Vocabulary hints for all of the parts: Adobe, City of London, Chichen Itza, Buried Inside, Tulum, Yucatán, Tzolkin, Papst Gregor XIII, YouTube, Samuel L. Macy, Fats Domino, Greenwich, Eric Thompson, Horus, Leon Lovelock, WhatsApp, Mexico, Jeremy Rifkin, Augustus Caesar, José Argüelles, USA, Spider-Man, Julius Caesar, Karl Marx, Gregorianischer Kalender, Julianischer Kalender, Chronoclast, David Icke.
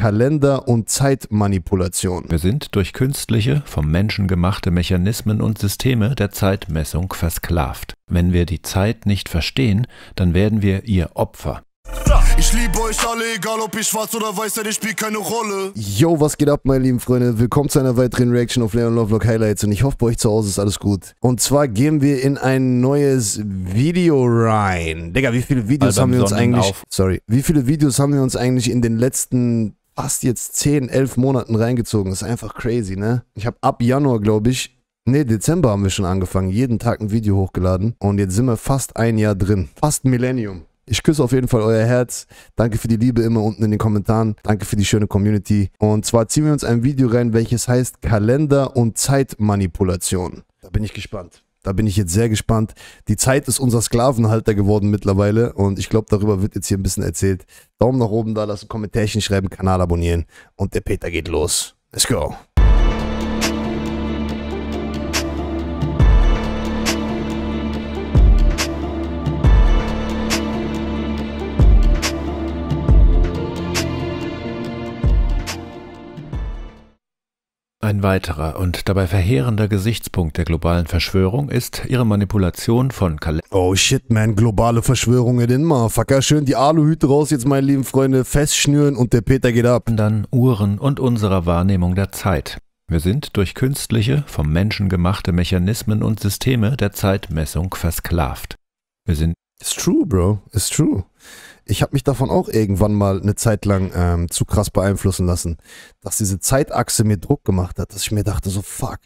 Kalender- und Zeitmanipulation. Wir sind durch künstliche, vom Menschen gemachte Mechanismen und Systeme der Zeitmessung versklavt. Wenn wir die Zeit nicht verstehen, dann werden wir ihr Opfer. Ich liebe euch alle, egal ob ich schwarz oder weiß seid, ich spiele keine Rolle. Yo, was geht ab, meine lieben Freunde? Willkommen zu einer weiteren Reaction auf Leon Lovelock Highlights und ich hoffe, bei euch zu Hause ist alles gut. Und zwar gehen wir in ein neues Video rein. Digga, wie viele Videos haben wir uns eigentlich... Sorry. Wie viele Videos haben wir uns eigentlich in den letzten... fast jetzt 10, 11 Monaten reingezogen? Das ist einfach crazy, ne? Ich habe ab Januar, glaube ich... Ne, Dezember haben wir schon angefangen. Jeden Tag ein Video hochgeladen. Und jetzt sind wir fast ein Jahr drin. Fast ein Millennium. Ich küsse auf jeden Fall euer Herz. Danke für die Liebe immer unten in den Kommentaren. Danke für die schöne Community. Und zwar ziehen wir uns ein Video rein, welches heißt Kalender- und Zeitmanipulation. Da bin ich gespannt. Da bin ich jetzt sehr gespannt. Die Zeit ist unser Sklavenhalter geworden mittlerweile. Und ich glaube, darüber wird jetzt hier ein bisschen erzählt. Daumen nach oben da, lasst ein Kommentarchen schreiben, Kanal abonnieren. Und der Peter geht los. Let's go. Ein weiterer und dabei verheerender Gesichtspunkt der globalen Verschwörung ist ihre Manipulation von Kalender. Oh shit, man, globale Verschwörung in den Motherfucker. Schön die Aluhüte raus jetzt, meine lieben Freunde, festschnüren und der Peter geht ab. Dann Uhren und unserer Wahrnehmung der Zeit. Wir sind durch künstliche, vom Menschen gemachte Mechanismen und Systeme der Zeitmessung versklavt. Wir sind... It's true, bro. It's true. Ich habe mich davon auch irgendwann mal eine Zeit lang zu krass beeinflussen lassen, dass diese Zeitachse mir Druck gemacht hat, dass ich mir dachte so, fuck,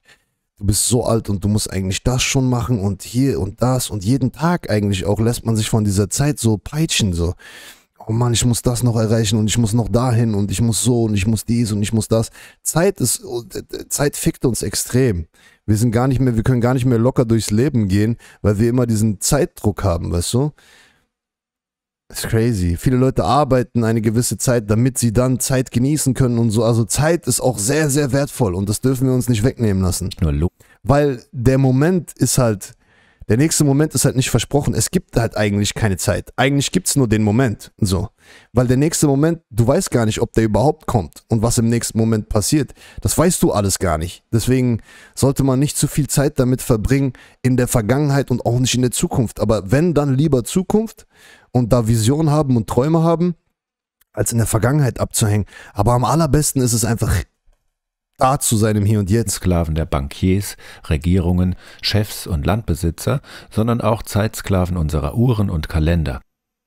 du bist so alt und du musst eigentlich das schon machen und hier und das und jeden Tag eigentlich auch lässt man sich von dieser Zeit so peitschen, so, oh Mann, ich muss das noch erreichen und ich muss noch dahin und ich muss so und ich muss dies und ich muss das. Zeit fickt uns extrem. Wir sind gar nicht mehr, wir können gar nicht mehr locker durchs Leben gehen, weil wir immer diesen Zeitdruck haben, weißt du? Das ist crazy. Viele Leute arbeiten eine gewisse Zeit, damit sie dann Zeit genießen können und so. Also Zeit ist auch sehr, sehr wertvoll und das dürfen wir uns nicht wegnehmen lassen. Weil der Moment ist halt, der nächste Moment ist halt nicht versprochen. Es gibt halt eigentlich keine Zeit. Eigentlich gibt es nur den Moment. So. Weil der nächste Moment, du weißt gar nicht, ob der überhaupt kommt und was im nächsten Moment passiert. Das weißt du alles gar nicht. Deswegen sollte man nicht zu viel Zeit damit verbringen in der Vergangenheit und auch nicht in der Zukunft. Aber wenn, dann lieber Zukunft. Und da Visionen haben und Träume haben, als in der Vergangenheit abzuhängen. Aber am allerbesten ist es einfach, da zu sein im Hier und Jetzt. Sklaven der Bankiers, Regierungen, Chefs und Landbesitzer, sondern auch Zeitsklaven unserer Uhren und Kalender.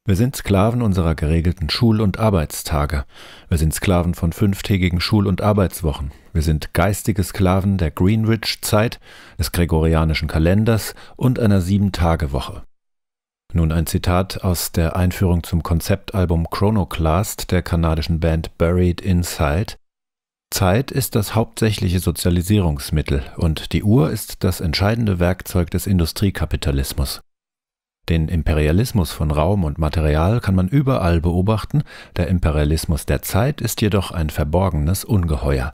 Wir sind Sklaven unserer geregelten Schul- und Arbeitstage. Wir sind Sklaven von 5-tägigen Schul- und Arbeitswochen. Wir sind geistige Sklaven der Greenwich-Zeit, des Gregorianischen Kalenders und einer 7-Tage-Woche. Nun ein Zitat aus der Einführung zum Konzeptalbum Chronoclast der kanadischen Band Buried Inside. Zeit ist das hauptsächliche Sozialisierungsmittel und die Uhr ist das entscheidende Werkzeug des Industriekapitalismus. Den Imperialismus von Raum und Material kann man überall beobachten, der Imperialismus der Zeit ist jedoch ein verborgenes Ungeheuer.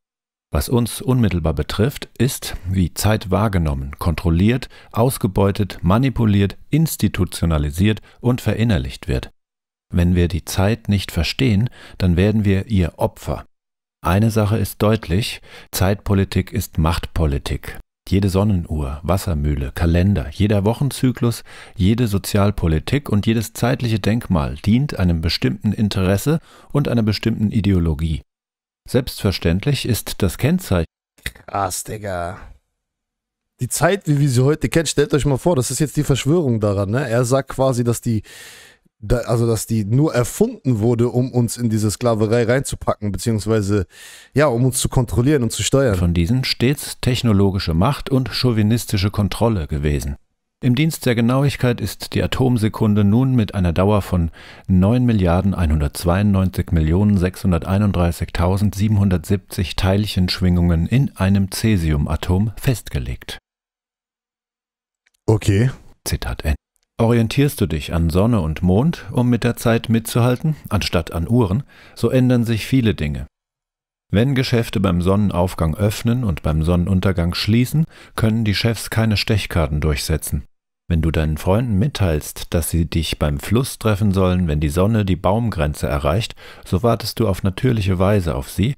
Was uns unmittelbar betrifft, ist, wie Zeit wahrgenommen, kontrolliert, ausgebeutet, manipuliert, institutionalisiert und verinnerlicht wird. Wenn wir die Zeit nicht verstehen, dann werden wir ihr Opfer. Eine Sache ist deutlich, Zeitpolitik ist Machtpolitik. Jede Sonnenuhr, Wassermühle, Kalender, jeder Wochenzyklus, jede Sozialpolitik und jedes zeitliche Denkmal dient einem bestimmten Interesse und einer bestimmten Ideologie. Selbstverständlich ist das Kennzeichen... Krass, Digga. Die Zeit, wie wir sie heute kennen, stellt euch mal vor, das ist jetzt die Verschwörung daran, ne? Er sagt quasi, dass die nur erfunden wurde, um uns in diese Sklaverei reinzupacken, beziehungsweise, ja, um uns zu kontrollieren und zu steuern. Von diesen stets technologische Macht und chauvinistische Kontrolle gewesen. Im Dienst der Genauigkeit ist die Atomsekunde nun mit einer Dauer von 9.192.631.770 Teilchenschwingungen in einem Cäsiumatom festgelegt. Okay. Zitat Ende. Orientierst du dich an Sonne und Mond, um mit der Zeit mitzuhalten, anstatt an Uhren, so ändern sich viele Dinge. Wenn Geschäfte beim Sonnenaufgang öffnen und beim Sonnenuntergang schließen, können die Chefs keine Stechkarten durchsetzen. Wenn du deinen Freunden mitteilst, dass sie dich beim Fluss treffen sollen, wenn die Sonne die Baumgrenze erreicht, so wartest du auf natürliche Weise auf sie.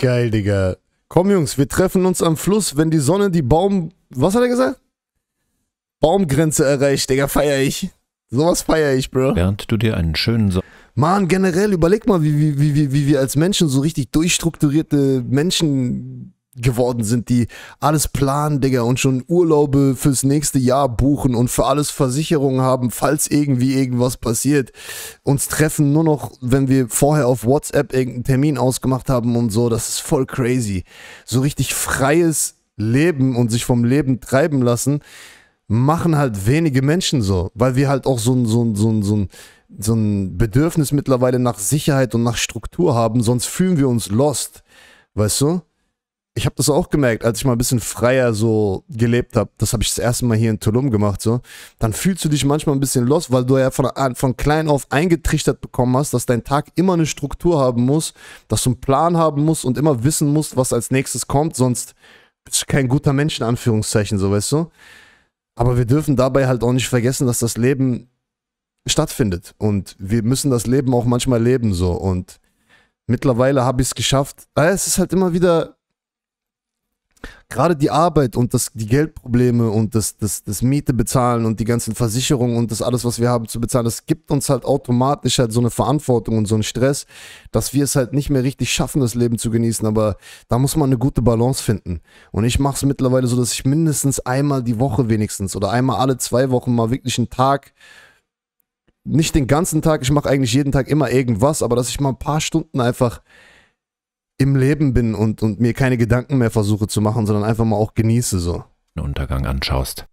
Geil, Digga. Komm, Jungs, wir treffen uns am Fluss, wenn die Sonne die Was hat er gesagt? Baumgrenze erreicht, Digga, feier ich. Sowas feier ich, Bro. Während du dir einen schönen Mann, generell, überleg mal, wie wir als Menschen so richtig durchstrukturierte Menschen geworden sind, die alles planen, Digga, und schon Urlaube fürs nächste Jahr buchen und für alles Versicherungen haben, falls irgendwie irgendwas passiert. Uns treffen nur noch, wenn wir vorher auf WhatsApp irgendeinen Termin ausgemacht haben und so. Das ist voll crazy. So richtig freies Leben und sich vom Leben treiben lassen, machen halt wenige Menschen so, weil wir halt auch so ein Bedürfnis mittlerweile nach Sicherheit und nach Struktur haben, sonst fühlen wir uns lost, weißt du? Ich habe das auch gemerkt, als ich mal ein bisschen freier so gelebt habe. Das habe ich das erste Mal hier in Tulum gemacht. So. Dann fühlst du dich manchmal ein bisschen lost, weil du ja von klein auf eingetrichtert bekommen hast, dass dein Tag immer eine Struktur haben muss, dass du einen Plan haben musst und immer wissen musst, was als nächstes kommt, sonst bist du kein guter Mensch, in Anführungszeichen, so, weißt du? Aber wir dürfen dabei halt auch nicht vergessen, dass das Leben stattfindet. Und wir müssen das Leben auch manchmal leben, so. Und mittlerweile habe ich es geschafft. Es ist halt immer wieder... Gerade die Arbeit und die Geldprobleme und das Miete bezahlen und die ganzen Versicherungen und das alles, was wir haben zu bezahlen, das gibt uns halt automatisch halt so eine Verantwortung und so einen Stress, dass wir es halt nicht mehr richtig schaffen, das Leben zu genießen. Aber da muss man eine gute Balance finden. Und ich mache es mittlerweile so, dass ich mindestens einmal die Woche wenigstens oder einmal alle 2 Wochen mal wirklich einen Tag, nicht den ganzen Tag, ich mache eigentlich jeden Tag immer irgendwas, aber dass ich mal ein paar Stunden einfach im Leben bin und mir keine Gedanken mehr versuche zu machen, sondern einfach mal auch genieße so. Den Untergang anschaust.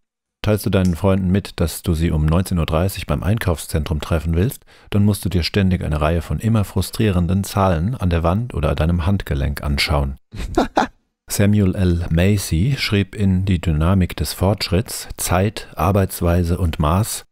Teilst du deinen Freunden mit, dass du sie um 19:30 Uhr beim Einkaufszentrum treffen willst, dann musst du dir ständig eine Reihe von immer frustrierenden Zahlen an der Wand oder deinem Handgelenk anschauen. Samuel L. Macy schrieb in Die Dynamik des Fortschritts, Zeit, Arbeitsweise und Maß,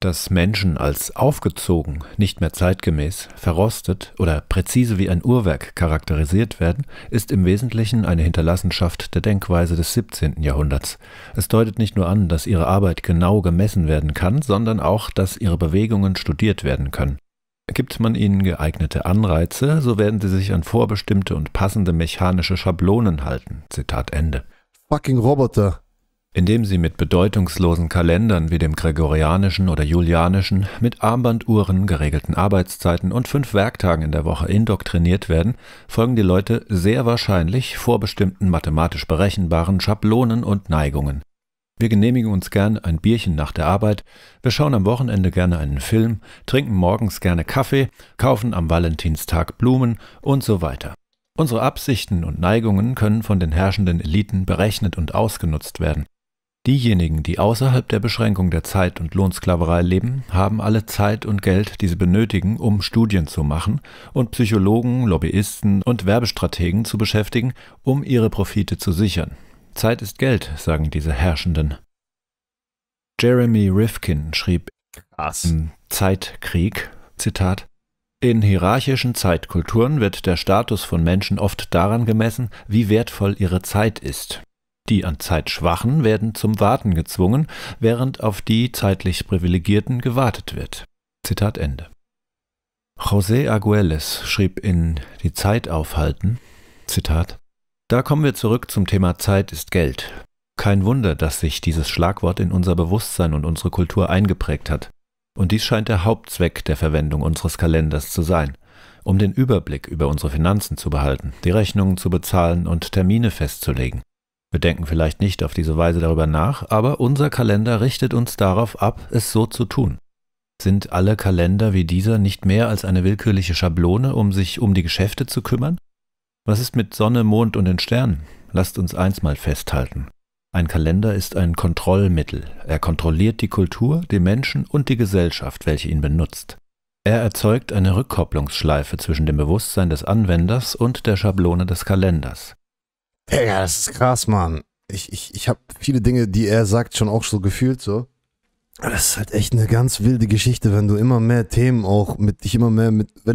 dass Menschen als aufgezogen, nicht mehr zeitgemäß, verrostet oder präzise wie ein Uhrwerk charakterisiert werden, ist im Wesentlichen eine Hinterlassenschaft der Denkweise des 17. Jahrhunderts. Es deutet nicht nur an, dass ihre Arbeit genau gemessen werden kann, sondern auch, dass ihre Bewegungen studiert werden können. Gibt man ihnen geeignete Anreize, so werden sie sich an vorbestimmte und passende mechanische Schablonen halten. Zitat Ende. Fucking Roboter. Indem sie mit bedeutungslosen Kalendern wie dem Gregorianischen oder Julianischen, mit Armbanduhren, geregelten Arbeitszeiten und 5 Werktagen in der Woche indoktriniert werden, folgen die Leute sehr wahrscheinlich vorbestimmten mathematisch berechenbaren Schablonen und Neigungen. Wir genehmigen uns gerne ein Bierchen nach der Arbeit, wir schauen am Wochenende gerne einen Film, trinken morgens gerne Kaffee, kaufen am Valentinstag Blumen und so weiter. Unsere Absichten und Neigungen können von den herrschenden Eliten berechnet und ausgenutzt werden. Diejenigen, die außerhalb der Beschränkung der Zeit- und Lohnsklaverei leben, haben alle Zeit und Geld, die sie benötigen, um Studien zu machen und Psychologen, Lobbyisten und Werbestrategen zu beschäftigen, um ihre Profite zu sichern. Zeit ist Geld, sagen diese Herrschenden. Jeremy Rifkin schrieb im Zeitkrieg, Zitat, in hierarchischen Zeitkulturen wird der Status von Menschen oft daran gemessen, wie wertvoll ihre Zeit ist. Die an Zeit Schwachen werden zum Warten gezwungen, während auf die zeitlich Privilegierten gewartet wird. Zitat Ende. José Argüelles schrieb in Die Zeit aufhalten, Zitat, da kommen wir zurück zum Thema Zeit ist Geld. Kein Wunder, dass sich dieses Schlagwort in unser Bewusstsein und unsere Kultur eingeprägt hat. Und dies scheint der Hauptzweck der Verwendung unseres Kalenders zu sein. Um den Überblick über unsere Finanzen zu behalten, die Rechnungen zu bezahlen und Termine festzulegen. Wir denken vielleicht nicht auf diese Weise darüber nach, aber unser Kalender richtet uns darauf ab, es so zu tun. Sind alle Kalender wie dieser nicht mehr als eine willkürliche Schablone, um sich um die Geschäfte zu kümmern? Was ist mit Sonne, Mond und den Sternen? Lasst uns eins mal festhalten. Ein Kalender ist ein Kontrollmittel. Er kontrolliert die Kultur, die Menschen und die Gesellschaft, welche ihn benutzt. Er erzeugt eine Rückkopplungsschleife zwischen dem Bewusstsein des Anwenders und der Schablone des Kalenders. Ja, das ist krass, Mann. Ich habe viele Dinge, die er sagt, schon auch so gefühlt so. Aber das ist halt echt eine ganz wilde Geschichte, wenn du immer mehr Themen auch wenn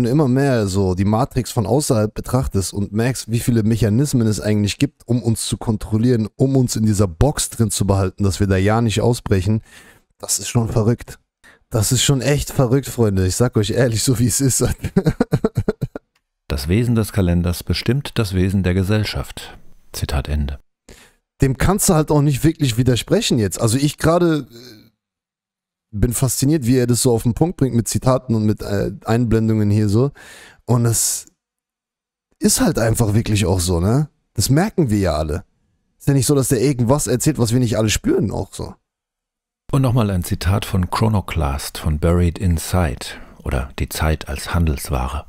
du immer mehr so die Matrix von außerhalb betrachtest und merkst, wie viele Mechanismen es eigentlich gibt, um uns zu kontrollieren, um uns in dieser Box drin zu behalten, dass wir da ja nicht ausbrechen, Das ist schon verrückt. Das ist schon echt verrückt, Freunde. Ich sag euch ehrlich, so wie es ist. Das Wesen des Kalenders bestimmt das Wesen der Gesellschaft. Zitat Ende. Dem kannst du halt auch nicht wirklich widersprechen jetzt. Also ich gerade bin fasziniert, wie er das so auf den Punkt bringt mit Zitaten und mit Einblendungen hier so. Und das ist halt einfach wirklich auch so, ne? Das merken wir ja alle. Ist ja nicht so, dass der irgendwas erzählt, was wir nicht alle spüren auch so. Und nochmal ein Zitat von Chronoclast von Buried Inside oder Die Zeit als Handelsware.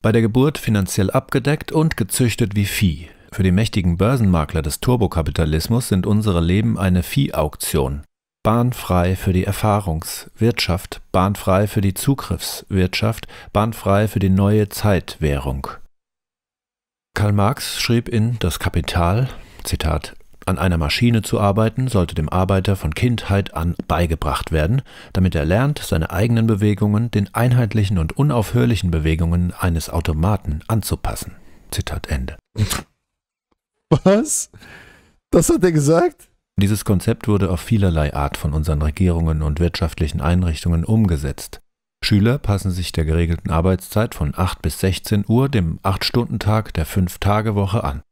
Bei der Geburt finanziell abgedeckt und gezüchtet wie Vieh. Für die mächtigen Börsenmakler des Turbokapitalismus sind unsere Leben eine Viehauktion. Bahnfrei für die Erfahrungswirtschaft, bahnfrei für die Zugriffswirtschaft, bahnfrei für die neue Zeitwährung. Karl Marx schrieb in Das Kapital, Zitat, an einer Maschine zu arbeiten, sollte dem Arbeiter von Kindheit an beigebracht werden, damit er lernt, seine eigenen Bewegungen den einheitlichen und unaufhörlichen Bewegungen eines Automaten anzupassen. Zitat Ende. Was? Das hat er gesagt? Dieses Konzept wurde auf vielerlei Art von unseren Regierungen und wirtschaftlichen Einrichtungen umgesetzt. Schüler passen sich der geregelten Arbeitszeit von 8 bis 16 Uhr, dem 8-Stunden-Tag der 5-Tage-Woche an.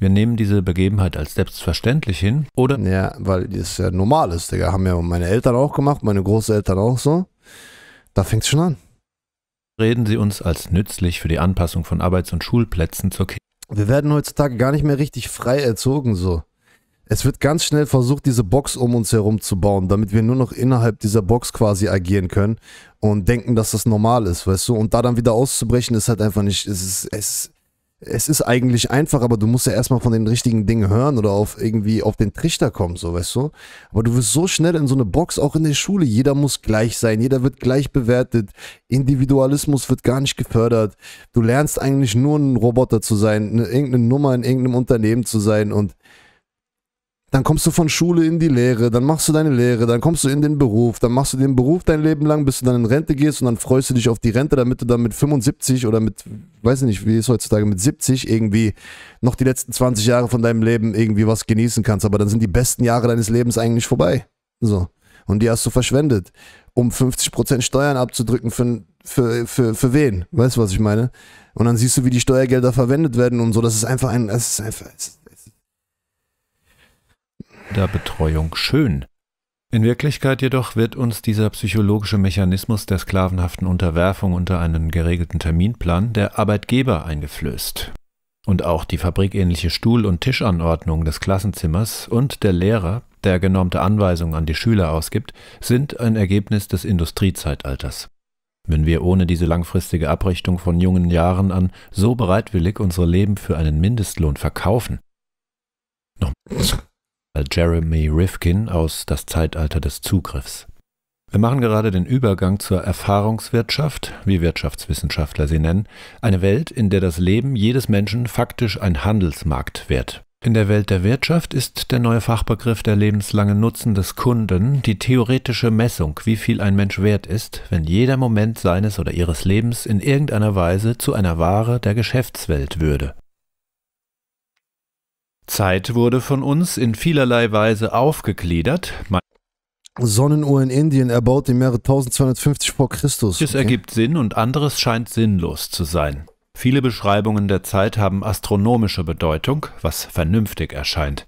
Wir nehmen diese Begebenheit als selbstverständlich hin, oder? Ja, weil das ja normal ist, Digga. Haben ja meine Eltern auch gemacht, meine Großeltern auch so. Da fängt es schon an. Reden sie uns als nützlich für die Anpassung von Arbeits- und Schulplätzen zur Kirche. Wir werden heutzutage gar nicht mehr richtig frei erzogen so. Es wird ganz schnell versucht, diese Box um uns herum zu bauen, damit wir nur noch innerhalb dieser Box quasi agieren können und denken, dass das normal ist, weißt du? Und da dann wieder auszubrechen, ist halt einfach nicht, es ist eigentlich einfach, aber du musst ja erstmal von den richtigen Dingen hören oder auf irgendwie auf den Trichter kommen, so, weißt du? Aber du wirst so schnell in so eine Box, auch in der Schule. Jeder muss gleich sein, jeder wird gleich bewertet. Individualismus wird gar nicht gefördert. Du lernst eigentlich nur ein Roboter zu sein, irgendeine Nummer in irgendeinem Unternehmen zu sein und dann kommst du von Schule in die Lehre, dann machst du deine Lehre, dann kommst du in den Beruf, dann machst du den Beruf dein Leben lang, bis du dann in Rente gehst und dann freust du dich auf die Rente, damit du dann mit 75 oder mit, weiß nicht, wie ist heutzutage, mit 70 irgendwie noch die letzten 20 Jahre von deinem Leben irgendwie was genießen kannst. Aber dann sind die besten Jahre deines Lebens eigentlich vorbei. So. Und die hast du verschwendet, um 50% Steuern abzudrücken für wen? Weißt du, was ich meine? Und dann siehst du, wie die Steuergelder verwendet werden und so. Das ist einfach ein... der Betreuung schön. In Wirklichkeit jedoch wird uns dieser psychologische Mechanismus der sklavenhaften Unterwerfung unter einen geregelten Terminplan der Arbeitgeber eingeflößt. Und auch die fabrikähnliche Stuhl- und Tischanordnung des Klassenzimmers und der Lehrer, der genormte Anweisungen an die Schüler ausgibt, sind ein Ergebnis des Industriezeitalters. Wenn wir ohne diese langfristige Abrichtung von jungen Jahren an so bereitwillig unsere Leben für einen Mindestlohn verkaufen, noch Jeremy Rifkin aus Das Zeitalter des Zugriffs. Wir machen gerade den Übergang zur Erfahrungswirtschaft, wie Wirtschaftswissenschaftler sie nennen, eine Welt, in der das Leben jedes Menschen faktisch ein Handelsmarkt wird. In der Welt der Wirtschaft ist der neue Fachbegriff der lebenslange Nutzen des Kunden die theoretische Messung, wie viel ein Mensch wert ist, wenn jeder Moment seines oder ihres Lebens in irgendeiner Weise zu einer Ware der Geschäftswelt würde. Zeit wurde von uns in vielerlei Weise aufgegliedert. Sonnenuhr in Indien erbaut im Jahre 1250 vor Christus. Es ergibt Sinn und anderes scheint sinnlos zu sein. Viele Beschreibungen der Zeit haben astronomische Bedeutung, was vernünftig erscheint.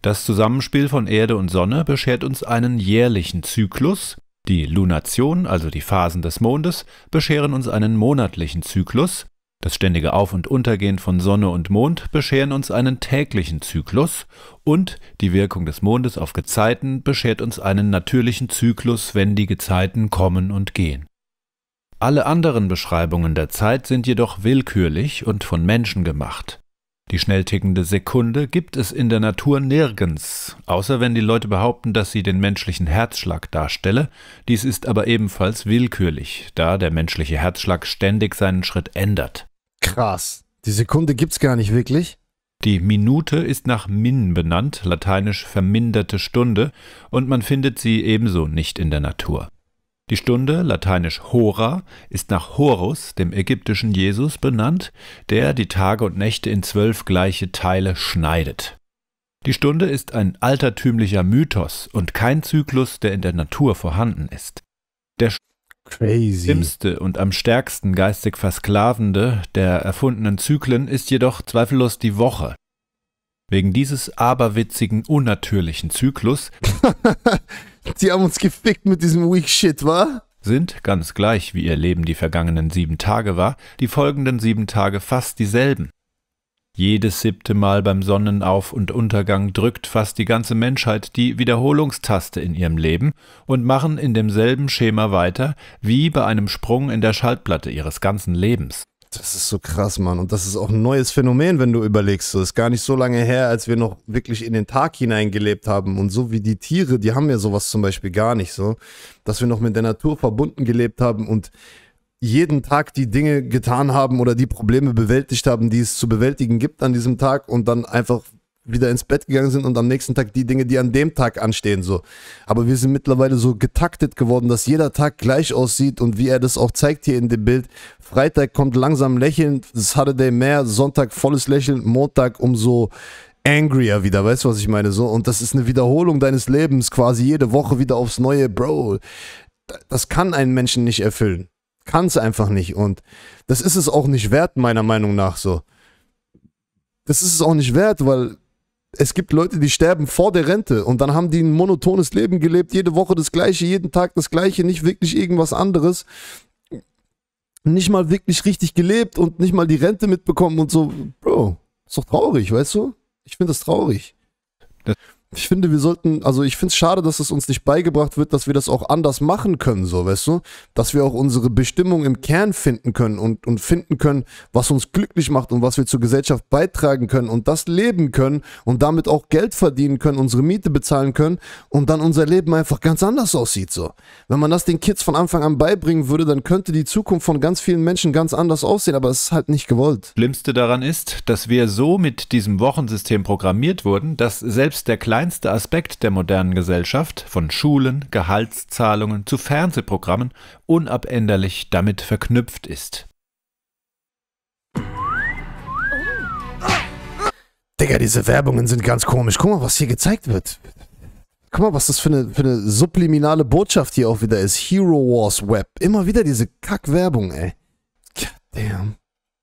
Das Zusammenspiel von Erde und Sonne beschert uns einen jährlichen Zyklus. Die Lunation, also die Phasen des Mondes, bescheren uns einen monatlichen Zyklus. Das ständige Auf- und Untergehen von Sonne und Mond bescheren uns einen täglichen Zyklus und die Wirkung des Mondes auf Gezeiten beschert uns einen natürlichen Zyklus, wenn die Gezeiten kommen und gehen. Alle anderen Beschreibungen der Zeit sind jedoch willkürlich und von Menschen gemacht. Die schnell tickende Sekunde gibt es in der Natur nirgends, außer wenn die Leute behaupten, dass sie den menschlichen Herzschlag darstelle. Dies ist aber ebenfalls willkürlich, da der menschliche Herzschlag ständig seinen Schritt ändert. Krass. Die Sekunde gibt's gar nicht wirklich? Die Minute ist nach min benannt, lateinisch verminderte Stunde, und man findet sie ebenso nicht in der Natur. Die Stunde, lateinisch hora, ist nach Horus, dem ägyptischen Jesus, benannt, der die Tage und Nächte in 12 gleiche Teile schneidet. Die Stunde ist ein altertümlicher Mythos und kein Zyklus, der in der Natur vorhanden ist. Der schlimmste und am stärksten geistig versklavende der erfundenen Zyklen ist jedoch zweifellos die Woche. Wegen dieses aberwitzigen, unnatürlichen Zyklus die haben uns gefickt mit diesem Weak Shit, wa? Sind, ganz gleich wie ihr Leben die vergangenen 7 Tage war, die folgenden 7 Tage fast dieselben. Jedes 7. Mal beim Sonnenauf- und Untergang drückt fast die ganze Menschheit die Wiederholungstaste in ihrem Leben und machen in demselben Schema weiter, wie bei einem Sprung in der Schallplatte ihres ganzen Lebens. Das ist so krass, Mann. Und das ist auch ein neues Phänomen, wenn du überlegst. Das ist gar nicht so lange her, als wir noch wirklich in den Tag hineingelebt haben. Und so wie die Tiere, die haben ja sowas zum Beispiel gar nicht so, dass wir noch mit der Natur verbunden gelebt haben und jeden Tag die Dinge getan haben oder die Probleme bewältigt haben, die es zu bewältigen gibt an diesem Tag und dann einfach wieder ins Bett gegangen sind und am nächsten Tag die Dinge, die an dem Tag anstehen, so. Aber wir sind mittlerweile so getaktet geworden, dass jeder Tag gleich aussieht und wie er das auch zeigt hier in dem Bild. Freitag kommt langsam lächelnd, Saturday mehr, Sonntag volles Lächeln, Montag umso angrier wieder, weißt du, was ich meine, so. Und das ist eine Wiederholung deines Lebens, quasi jede Woche wieder aufs Neue, Bro. Das kann einen Menschen nicht erfüllen. Kann es einfach nicht und das ist es auch nicht wert, meiner Meinung nach so. Das ist es auch nicht wert, weil es gibt Leute, die sterben vor der Rente und dann haben die ein monotones Leben gelebt, jede Woche das Gleiche, jeden Tag das Gleiche, nicht wirklich irgendwas anderes, nicht mal wirklich richtig gelebt und nicht mal die Rente mitbekommen und so. Bro, ist doch traurig, weißt du? Ich finde das traurig. Ich finde, wir sollten, also ich finde es schade, dass es uns nicht beigebracht wird, dass wir das auch anders machen können, so, weißt du? Dass wir auch unsere Bestimmung im Kern finden können und finden können, was uns glücklich macht und was wir zur Gesellschaft beitragen können und das leben können und damit auch Geld verdienen können, unsere Miete bezahlen können und dann unser Leben einfach ganz anders aussieht, so. Wenn man das den Kids von Anfang an beibringen würde, dann könnte die Zukunft von ganz vielen Menschen ganz anders aussehen, aber es ist halt nicht gewollt. Das Schlimmste daran ist, dass wir so mit diesem Wochensystem programmiert wurden, dass selbst der kleinste Aspekt der modernen Gesellschaft, von Schulen, Gehaltszahlungen zu Fernsehprogrammen, unabänderlich damit verknüpft ist. Oh. Digga, diese Werbungen sind ganz komisch. Guck mal, was hier gezeigt wird. Guck mal, was das für eine subliminale Botschaft hier auch wieder ist. Hero Wars Web. Immer wieder diese Kackwerbung, ey. Goddamn.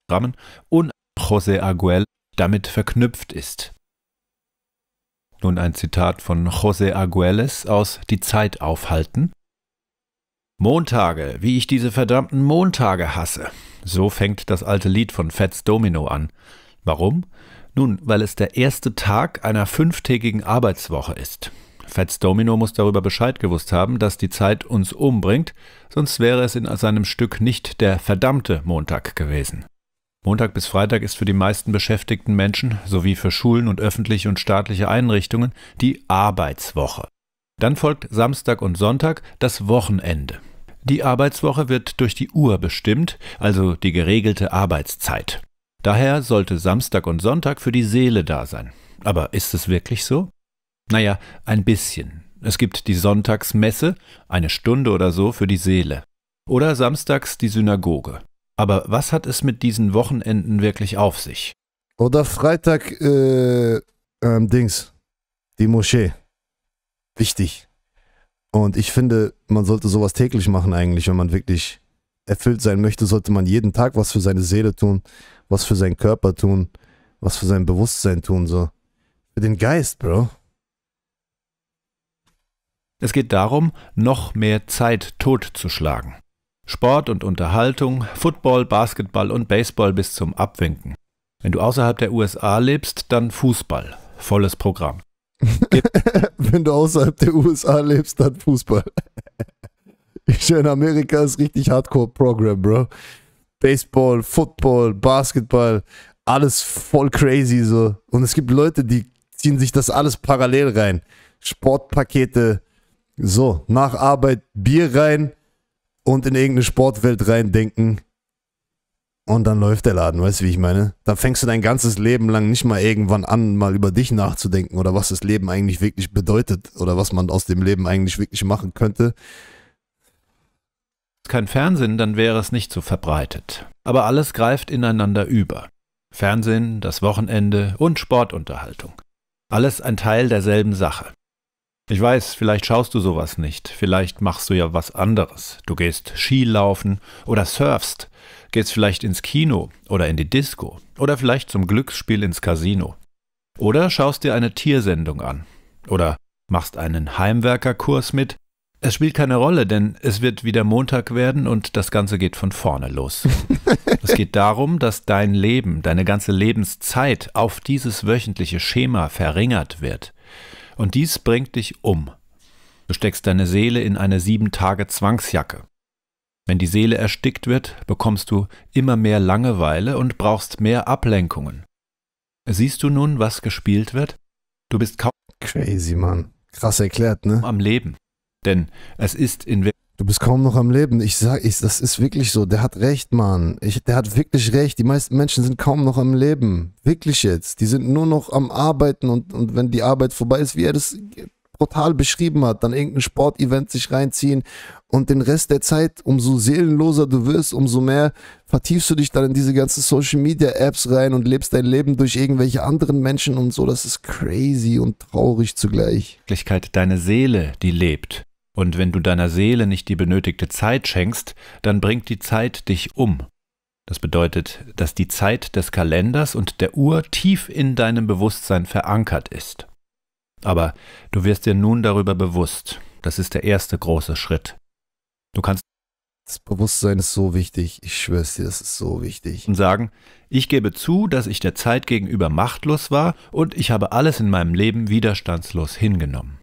Programmen und José Argüelles damit verknüpft ist. Nun ein Zitat von José Argüelles aus Die Zeit aufhalten. Montage, wie ich diese verdammten Montage hasse. So fängt das alte Lied von Fats Domino an. Warum? Nun, weil es der erste Tag einer 5-tägigen Arbeitswoche ist. Fats Domino muss darüber Bescheid gewusst haben, dass die Zeit uns umbringt, sonst wäre es in seinem Stück nicht der verdammte Montag gewesen. Montag bis Freitag ist für die meisten beschäftigten Menschen, sowie für Schulen und öffentliche und staatliche Einrichtungen, die Arbeitswoche. Dann folgt Samstag und Sonntag das Wochenende. Die Arbeitswoche wird durch die Uhr bestimmt, also die geregelte Arbeitszeit. Daher sollte Samstag und Sonntag für die Seele da sein. Aber ist es wirklich so? Naja, ein bisschen. Es gibt die Sonntagsmesse, eine Stunde oder so für die Seele. Oder samstags die Synagoge. Aber was hat es mit diesen Wochenenden wirklich auf sich? Oder Freitag, die Moschee. Wichtig. Und ich finde, man sollte sowas täglich machen eigentlich, wenn man wirklich erfüllt sein möchte, sollte man jeden Tag was für seine Seele tun, was für seinen Körper tun, was für sein Bewusstsein tun, so. Für den Geist, Bro. Es geht darum, noch mehr Zeit totzuschlagen. Sport und Unterhaltung, Football, Basketball und Baseball bis zum Abwinken. Wenn du außerhalb der USA lebst, dann Fußball. Volles Programm. Wenn du außerhalb der USA lebst, dann Fußball. In Amerika ist richtig Hardcore-Programm, Bro. Baseball, Football, Basketball, alles voll crazy so. Und es gibt Leute, die ziehen sich das alles parallel rein. Sportpakete, so, nach Arbeit Bier rein. Und in irgendeine Sportwelt reindenken und dann läuft der Laden, weißt du, wie ich meine? Dann fängst du dein ganzes Leben lang nicht mal irgendwann an, mal über dich nachzudenken oder was das Leben eigentlich wirklich bedeutet oder was man aus dem Leben eigentlich wirklich machen könnte. Kein Fernsehen, dann wäre es nicht so verbreitet. Aber alles greift ineinander über. Fernsehen, das Wochenende und Sportunterhaltung. Alles ein Teil derselben Sache. Ich weiß, vielleicht schaust du sowas nicht, vielleicht machst du ja was anderes. Du gehst Skilaufen oder surfst, gehst vielleicht ins Kino oder in die Disco oder vielleicht zum Glücksspiel ins Casino. Oder schaust dir eine Tiersendung an oder machst einen Heimwerkerkurs mit. Es spielt keine Rolle, denn es wird wieder Montag werden und das Ganze geht von vorne los. Es geht darum, dass dein Leben, deine ganze Lebenszeit auf dieses wöchentliche Schema verringert wird. Und dies bringt dich um. Du steckst deine Seele in eine 7-Tage-Zwangsjacke. Wenn die Seele erstickt wird, bekommst du immer mehr Langeweile und brauchst mehr Ablenkungen. Siehst du nun, was gespielt wird? Du bist kaum... Crazy, Mann. Krass erklärt, ne? ...am Leben. Denn es ist in... Du bist kaum noch am Leben. Das ist wirklich so. Der hat recht, Mann. Der hat wirklich recht. Die meisten Menschen sind kaum noch am Leben. Wirklich jetzt. Die sind nur noch am Arbeiten und wenn die Arbeit vorbei ist, wie er das brutal beschrieben hat, dann irgendein Sportevent sich reinziehen und den Rest der Zeit, umso seelenloser du wirst, umso mehr vertiefst du dich dann in diese ganzen Social-Media-Apps rein und lebst dein Leben durch irgendwelche anderen Menschen und so. Das ist crazy und traurig zugleich. Wirklichkeit, deine Seele, die lebt. Und wenn du deiner Seele nicht die benötigte Zeit schenkst, dann bringt die Zeit dich um. Das bedeutet, dass die Zeit des Kalenders und der Uhr tief in deinem Bewusstsein verankert ist. Aber du wirst dir nun darüber bewusst. Das ist der erste große Schritt. Du kannst... Das Bewusstsein ist so wichtig. Ich schwör's dir, das ist so wichtig. ...und sagen, ich gebe zu, dass ich der Zeit gegenüber machtlos war und ich habe alles in meinem Leben widerstandslos hingenommen.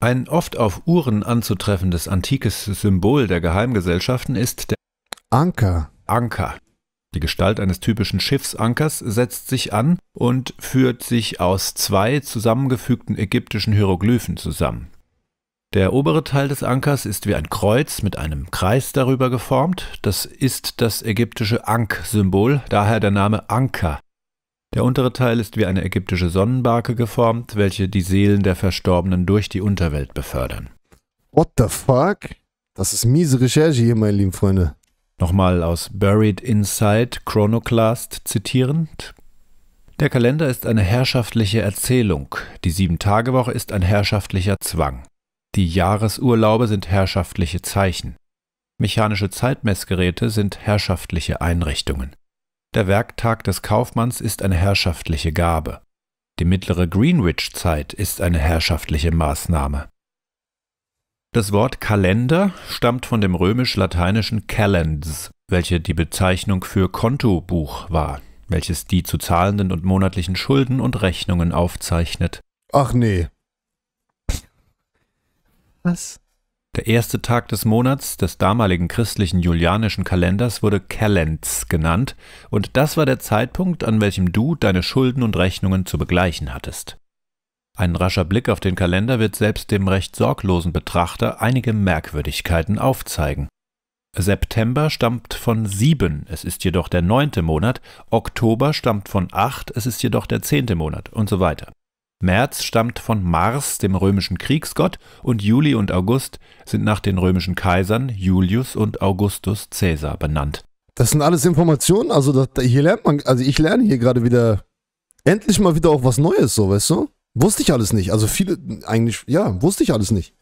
Ein oft auf Uhren anzutreffendes antikes Symbol der Geheimgesellschaften ist der Anker. Anker. Die Gestalt eines typischen Schiffsankers setzt sich an und führt sich aus zwei zusammengefügten ägyptischen Hieroglyphen zusammen. Der obere Teil des Ankers ist wie ein Kreuz mit einem Kreis darüber geformt. Das ist das ägyptische Ankh-Symbol, daher der Name Anker. Der untere Teil ist wie eine ägyptische Sonnenbarke geformt, welche die Seelen der Verstorbenen durch die Unterwelt befördern. What the fuck? Das ist miese Recherche hier, meine lieben Freunde. Nochmal aus Buried Inside, Chronoclast zitierend. Der Kalender ist eine herrschaftliche Erzählung. Die 7-Tage-Woche ist ein herrschaftlicher Zwang. Die Jahresurlaube sind herrschaftliche Zeichen. Mechanische Zeitmessgeräte sind herrschaftliche Einrichtungen. Der Werktag des Kaufmanns ist eine herrschaftliche Gabe. Die mittlere Greenwich-Zeit ist eine herrschaftliche Maßnahme. Das Wort Kalender stammt von dem römisch-lateinischen calends, welche die Bezeichnung für Kontobuch war, welches die zu zahlenden und monatlichen Schulden und Rechnungen aufzeichnet. Ach nee. Was? Der erste Tag des Monats des damaligen christlichen julianischen Kalenders wurde Kalends genannt und das war der Zeitpunkt, an welchem du deine Schulden und Rechnungen zu begleichen hattest. Ein rascher Blick auf den Kalender wird selbst dem recht sorglosen Betrachter einige Merkwürdigkeiten aufzeigen. September stammt von 7, es ist jedoch der 9. Monat, Oktober stammt von 8, es ist jedoch der 10. Monat und so weiter. März stammt von Mars, dem römischen Kriegsgott, und Juli und August sind nach den römischen Kaisern Julius und Augustus Caesar benannt. Das sind alles Informationen, also hier lernt man, also ich lerne hier gerade wieder, endlich mal wieder auch was Neues, so, weißt du? Wusste ich alles nicht, also viele, eigentlich, ja, wusste ich alles nicht.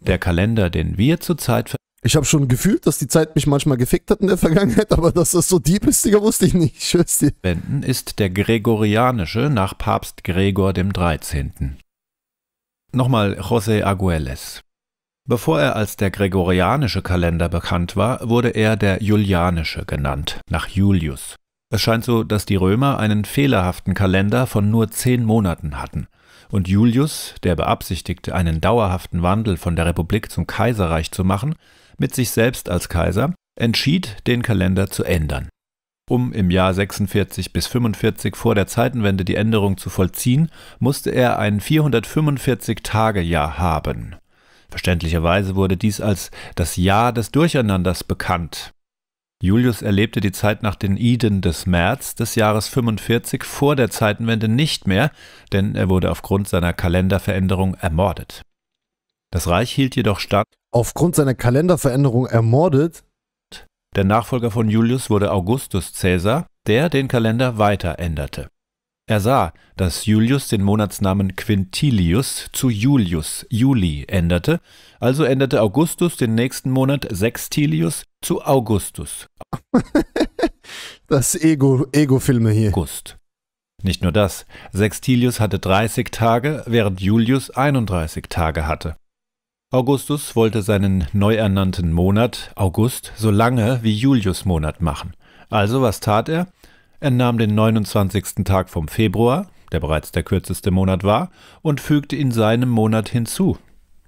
Der Kalender, den wir zurzeit... Ich habe schon gefühlt, dass die Zeit mich manchmal gefickt hat in der Vergangenheit, aber dass das so deep ist, Digga, wusste ich nicht. Ich schwör's dir. Ist der Gregorianische nach Papst Gregor XIII. Nochmal José Argüelles. Bevor er als der Gregorianische Kalender bekannt war, wurde er der Julianische genannt, nach Julius. Es scheint so, dass die Römer einen fehlerhaften Kalender von nur 10 Monaten hatten. Und Julius, der beabsichtigte, einen dauerhaften Wandel von der Republik zum Kaiserreich zu machen, mit sich selbst als Kaiser, entschied, den Kalender zu ändern. Um im Jahr 46 bis 45 vor der Zeitenwende die Änderung zu vollziehen, musste er ein 445-Tage-Jahr haben. Verständlicherweise wurde dies als das Jahr des Durcheinanders bekannt. Julius erlebte die Zeit nach den Iden des März des Jahres 45 vor der Zeitenwende nicht mehr, denn er wurde aufgrund seiner Kalenderveränderung ermordet. Das Reich hielt jedoch stand. Aufgrund seiner Kalenderveränderung ermordet? Der Nachfolger von Julius wurde Augustus Caesar, der den Kalender weiter änderte. Er sah, dass Julius den Monatsnamen Quintilius zu Julius, Juli, änderte, also änderte Augustus den nächsten Monat Sextilius zu Augustus. Das Ego-Filme hier. August. Nicht nur das, Sextilius hatte 30 Tage, während Julius 31 Tage hatte. Augustus wollte seinen neu ernannten Monat, August, so lange wie Julius Monat machen. Also was tat er? Er nahm den 29. Tag vom Februar, der bereits der kürzeste Monat war, und fügte ihn seinem Monat hinzu.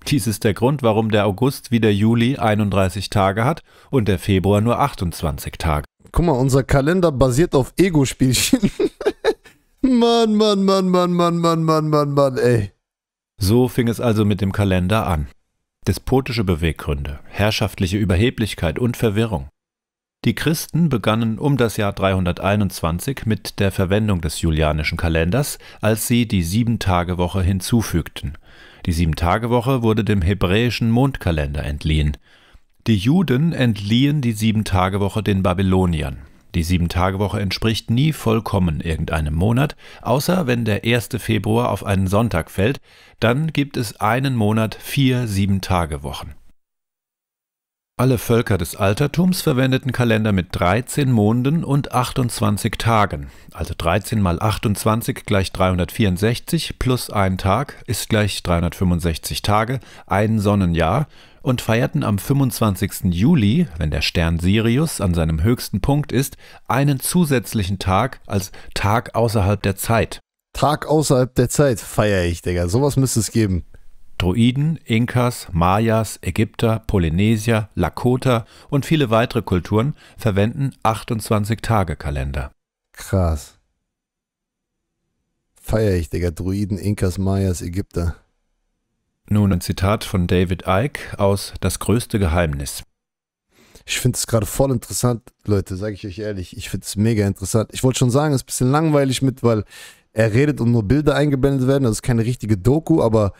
Dies ist der Grund, warum der August wie der Juli 31 Tage hat und der Februar nur 28 Tage. Guck mal, unser Kalender basiert auf Ego-Spielchen. Mann, Mann, Mann, Mann, Mann, Mann, Mann, Mann, Mann, ey. So fing es also mit dem Kalender an. Despotische Beweggründe, herrschaftliche Überheblichkeit und Verwirrung. Die Christen begannen um das Jahr 321 mit der Verwendung des Julianischen Kalenders, als sie die Sieben-Tage-Woche hinzufügten. Die Sieben-Tage-Woche wurde dem hebräischen Mondkalender entliehen. Die Juden entliehen die Sieben-Tage-Woche den Babyloniern. Die Sieben-Tage-Woche entspricht nie vollkommen irgendeinem Monat, außer wenn der 1. Februar auf einen Sonntag fällt, dann gibt es einen Monat 4 Sieben-Tage-Wochen. Alle Völker des Altertums verwendeten Kalender mit 13 Monden und 28 Tagen. Also 13 mal 28 gleich 364 plus ein Tag ist gleich 365 Tage, ein Sonnenjahr, und feierten am 25. Juli, wenn der Stern Sirius an seinem höchsten Punkt ist, einen zusätzlichen Tag als Tag außerhalb der Zeit. Tag außerhalb der Zeit feiere ich, Digga. Sowas müsste es geben. Druiden, Inkas, Mayas, Ägypter, Polynesier, Lakota und viele weitere Kulturen verwenden 28-Tage-Kalender. Krass. Feier ich, Digga. Druiden, Inkas, Mayas, Ägypter. Nun ein Zitat von David Icke aus Das größte Geheimnis. Ich finde es gerade voll interessant, Leute, sage ich euch ehrlich. Ich finde es mega interessant. Ich wollte schon sagen, es ist ein bisschen langweilig mit, weil er redet und nur Bilder eingeblendet werden. Das ist keine richtige Doku, aber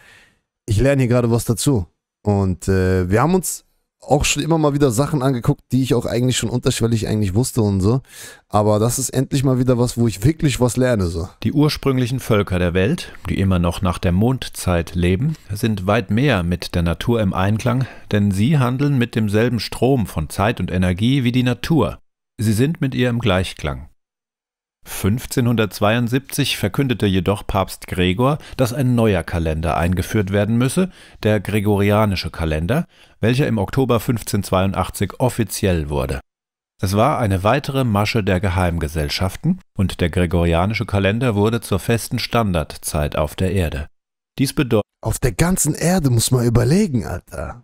ich lerne hier gerade was dazu. Und wir haben uns auch schon immer mal wieder Sachen angeguckt, die ich auch eigentlich schon unterschwellig wusste und so. Aber das ist endlich mal wieder was, wo ich wirklich was lerne. So. Die ursprünglichen Völker der Welt, die immer noch nach der Mondzeit leben, sind weit mehr mit der Natur im Einklang, denn sie handeln mit demselben Strom von Zeit und Energie wie die Natur. Sie sind mit ihr im Gleichklang. 1572 verkündete jedoch Papst Gregor, dass ein neuer Kalender eingeführt werden müsse, der Gregorianische Kalender, welcher im Oktober 1582 offiziell wurde. Es war eine weitere Masche der Geheimgesellschaften und der Gregorianische Kalender wurde zur festen Standardzeit auf der Erde. Dies bedeutet... Auf der ganzen Erde muss man überlegen, Alter.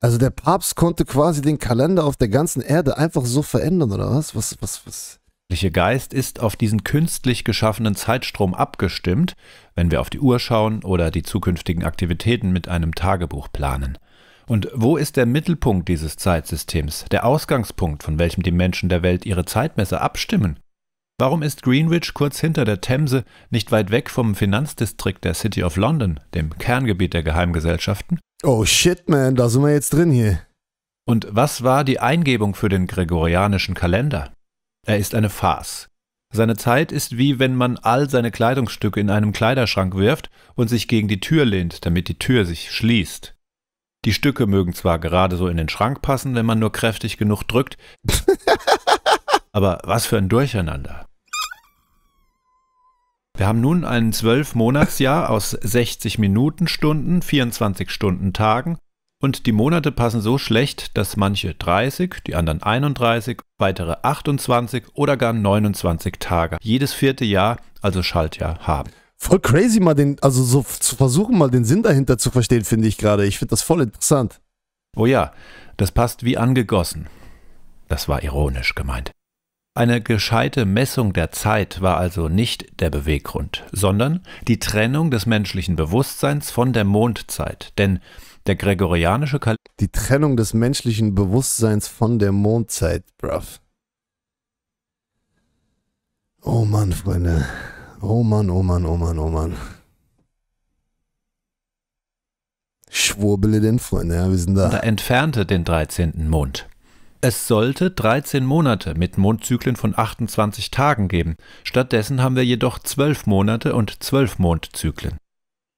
Also der Papst konnte quasi den Kalender auf der ganzen Erde einfach so verändern, oder was? Der menschliche Geist ist auf diesen künstlich geschaffenen Zeitstrom abgestimmt, wenn wir auf die Uhr schauen oder die zukünftigen Aktivitäten mit einem Tagebuch planen. Und wo ist der Mittelpunkt dieses Zeitsystems, der Ausgangspunkt, von welchem die Menschen der Welt ihre Zeitmesser abstimmen? Warum ist Greenwich kurz hinter der Themse, nicht weit weg vom Finanzdistrikt der City of London, dem Kerngebiet der Geheimgesellschaften? Oh shit, man, da sind wir jetzt drin hier. Und was war die Eingebung für den Gregorianischen Kalender? Er ist eine Farce. Seine Zeit ist wie wenn man all seine Kleidungsstücke in einem Kleiderschrank wirft und sich gegen die Tür lehnt, damit die Tür sich schließt. Die Stücke mögen zwar gerade so in den Schrank passen, wenn man nur kräftig genug drückt, aber was für ein Durcheinander. Wir haben nun ein 12-Monatsjahr aus 60 Minutenstunden, 24 Stunden-Tagen. Und die Monate passen so schlecht, dass manche 30, die anderen 31, weitere 28 oder gar 29 Tage jedes vierte Jahr, also Schaltjahr, haben. Voll crazy, mal den, also so zu versuchen, mal den Sinn dahinter zu verstehen, finde ich gerade. Ich finde das voll interessant. Oh ja, das passt wie angegossen. Das war ironisch gemeint. Eine gescheite Messung der Zeit war also nicht der Beweggrund, sondern die Trennung des menschlichen Bewusstseins von der Mondzeit, denn der Gregorianische Kalender... Die Trennung des menschlichen Bewusstseins von der Mondzeit, bruv. Oh Mann, Freunde. Oh Mann, oh Mann, oh Mann, oh Mann. Schwurbele den Freunde, ja, wir sind da. Er entfernte den 13. Mond. Es sollte 13 Monate mit Mondzyklen von 28 Tagen geben, stattdessen haben wir jedoch 12 Monate und 12 Mondzyklen.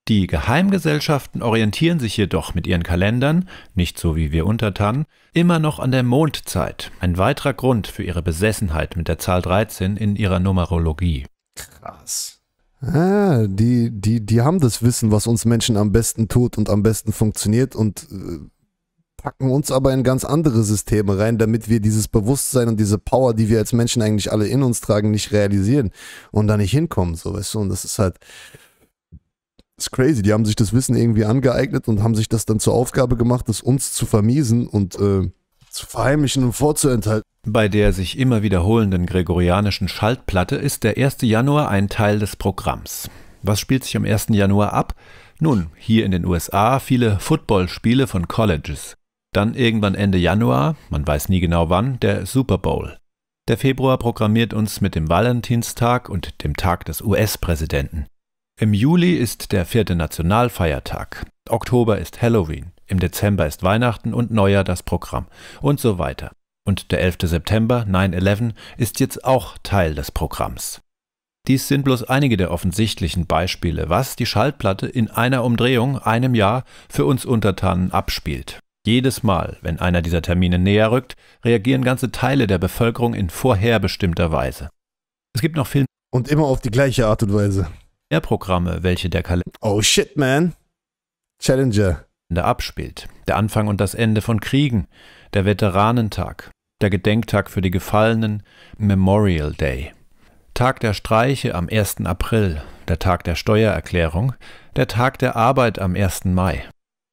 Die Geheimgesellschaften orientieren sich jedoch mit ihren Kalendern, nicht so wie wir Untertanen, immer noch an der Mondzeit. Ein weiterer Grund für ihre Besessenheit mit der Zahl 13 in ihrer Numerologie. Krass. Ah, die haben das Wissen, was uns Menschen am besten tut und am besten funktioniert und packen uns aber in ganz andere Systeme rein, damit wir dieses Bewusstsein und diese Power, die wir als Menschen eigentlich alle in uns tragen, nicht realisieren und da nicht hinkommen, so weißt du, und das ist halt... Das ist crazy, die haben sich das Wissen irgendwie angeeignet und haben sich das dann zur Aufgabe gemacht, das uns zu vermiesen und zu verheimlichen und vorzuenthalten. Bei der sich immer wiederholenden gregorianischen Schaltplatte ist der 1. Januar ein Teil des Programms. Was spielt sich am 1. Januar ab? Nun, hier in den USA viele Footballspiele von Colleges. Dann irgendwann Ende Januar, man weiß nie genau wann, der Super Bowl. Der Februar programmiert uns mit dem Valentinstag und dem Tag des US-Präsidenten. Im Juli ist der 4. Nationalfeiertag, Oktober ist Halloween, im Dezember ist Weihnachten und Neujahr das Programm und so weiter. Und der 11. September, 9/11, ist jetzt auch Teil des Programms. Dies sind bloß einige der offensichtlichen Beispiele, was die Schaltplatte in einer Umdrehung, einem Jahr, für uns Untertanen abspielt. Jedes Mal, wenn einer dieser Termine näher rückt, reagieren ganze Teile der Bevölkerung in vorherbestimmter Weise. Es gibt noch viel... Und immer auf die gleiche Art und Weise. Programme, welche der Kalender abspielt. Der Anfang und das Ende von Kriegen, der Veteranentag, der Gedenktag für die Gefallenen, Memorial Day, Tag der Streiche am 1. April, der Tag der Steuererklärung, der Tag der Arbeit am 1. Mai.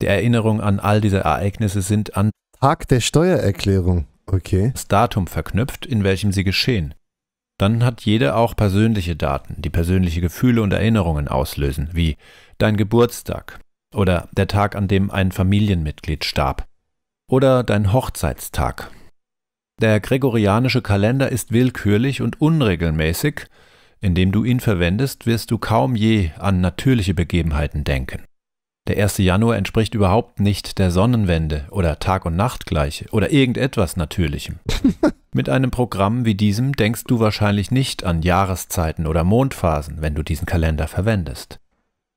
Die Erinnerung an all diese Ereignisse sind an Tag der Steuererklärung, okay, das Datum verknüpft, in welchem sie geschehen. Dann hat jeder auch persönliche Daten, die persönliche Gefühle und Erinnerungen auslösen, wie dein Geburtstag oder der Tag, an dem ein Familienmitglied starb oder dein Hochzeitstag. Der gregorianische Kalender ist willkürlich und unregelmäßig. Indem du ihn verwendest, wirst du kaum je an natürliche Begebenheiten denken. Der 1. Januar entspricht überhaupt nicht der Sonnenwende oder Tag- und Nachtgleiche oder irgendetwas Natürlichem. Mit einem Programm wie diesem denkst du wahrscheinlich nicht an Jahreszeiten oder Mondphasen, wenn du diesen Kalender verwendest.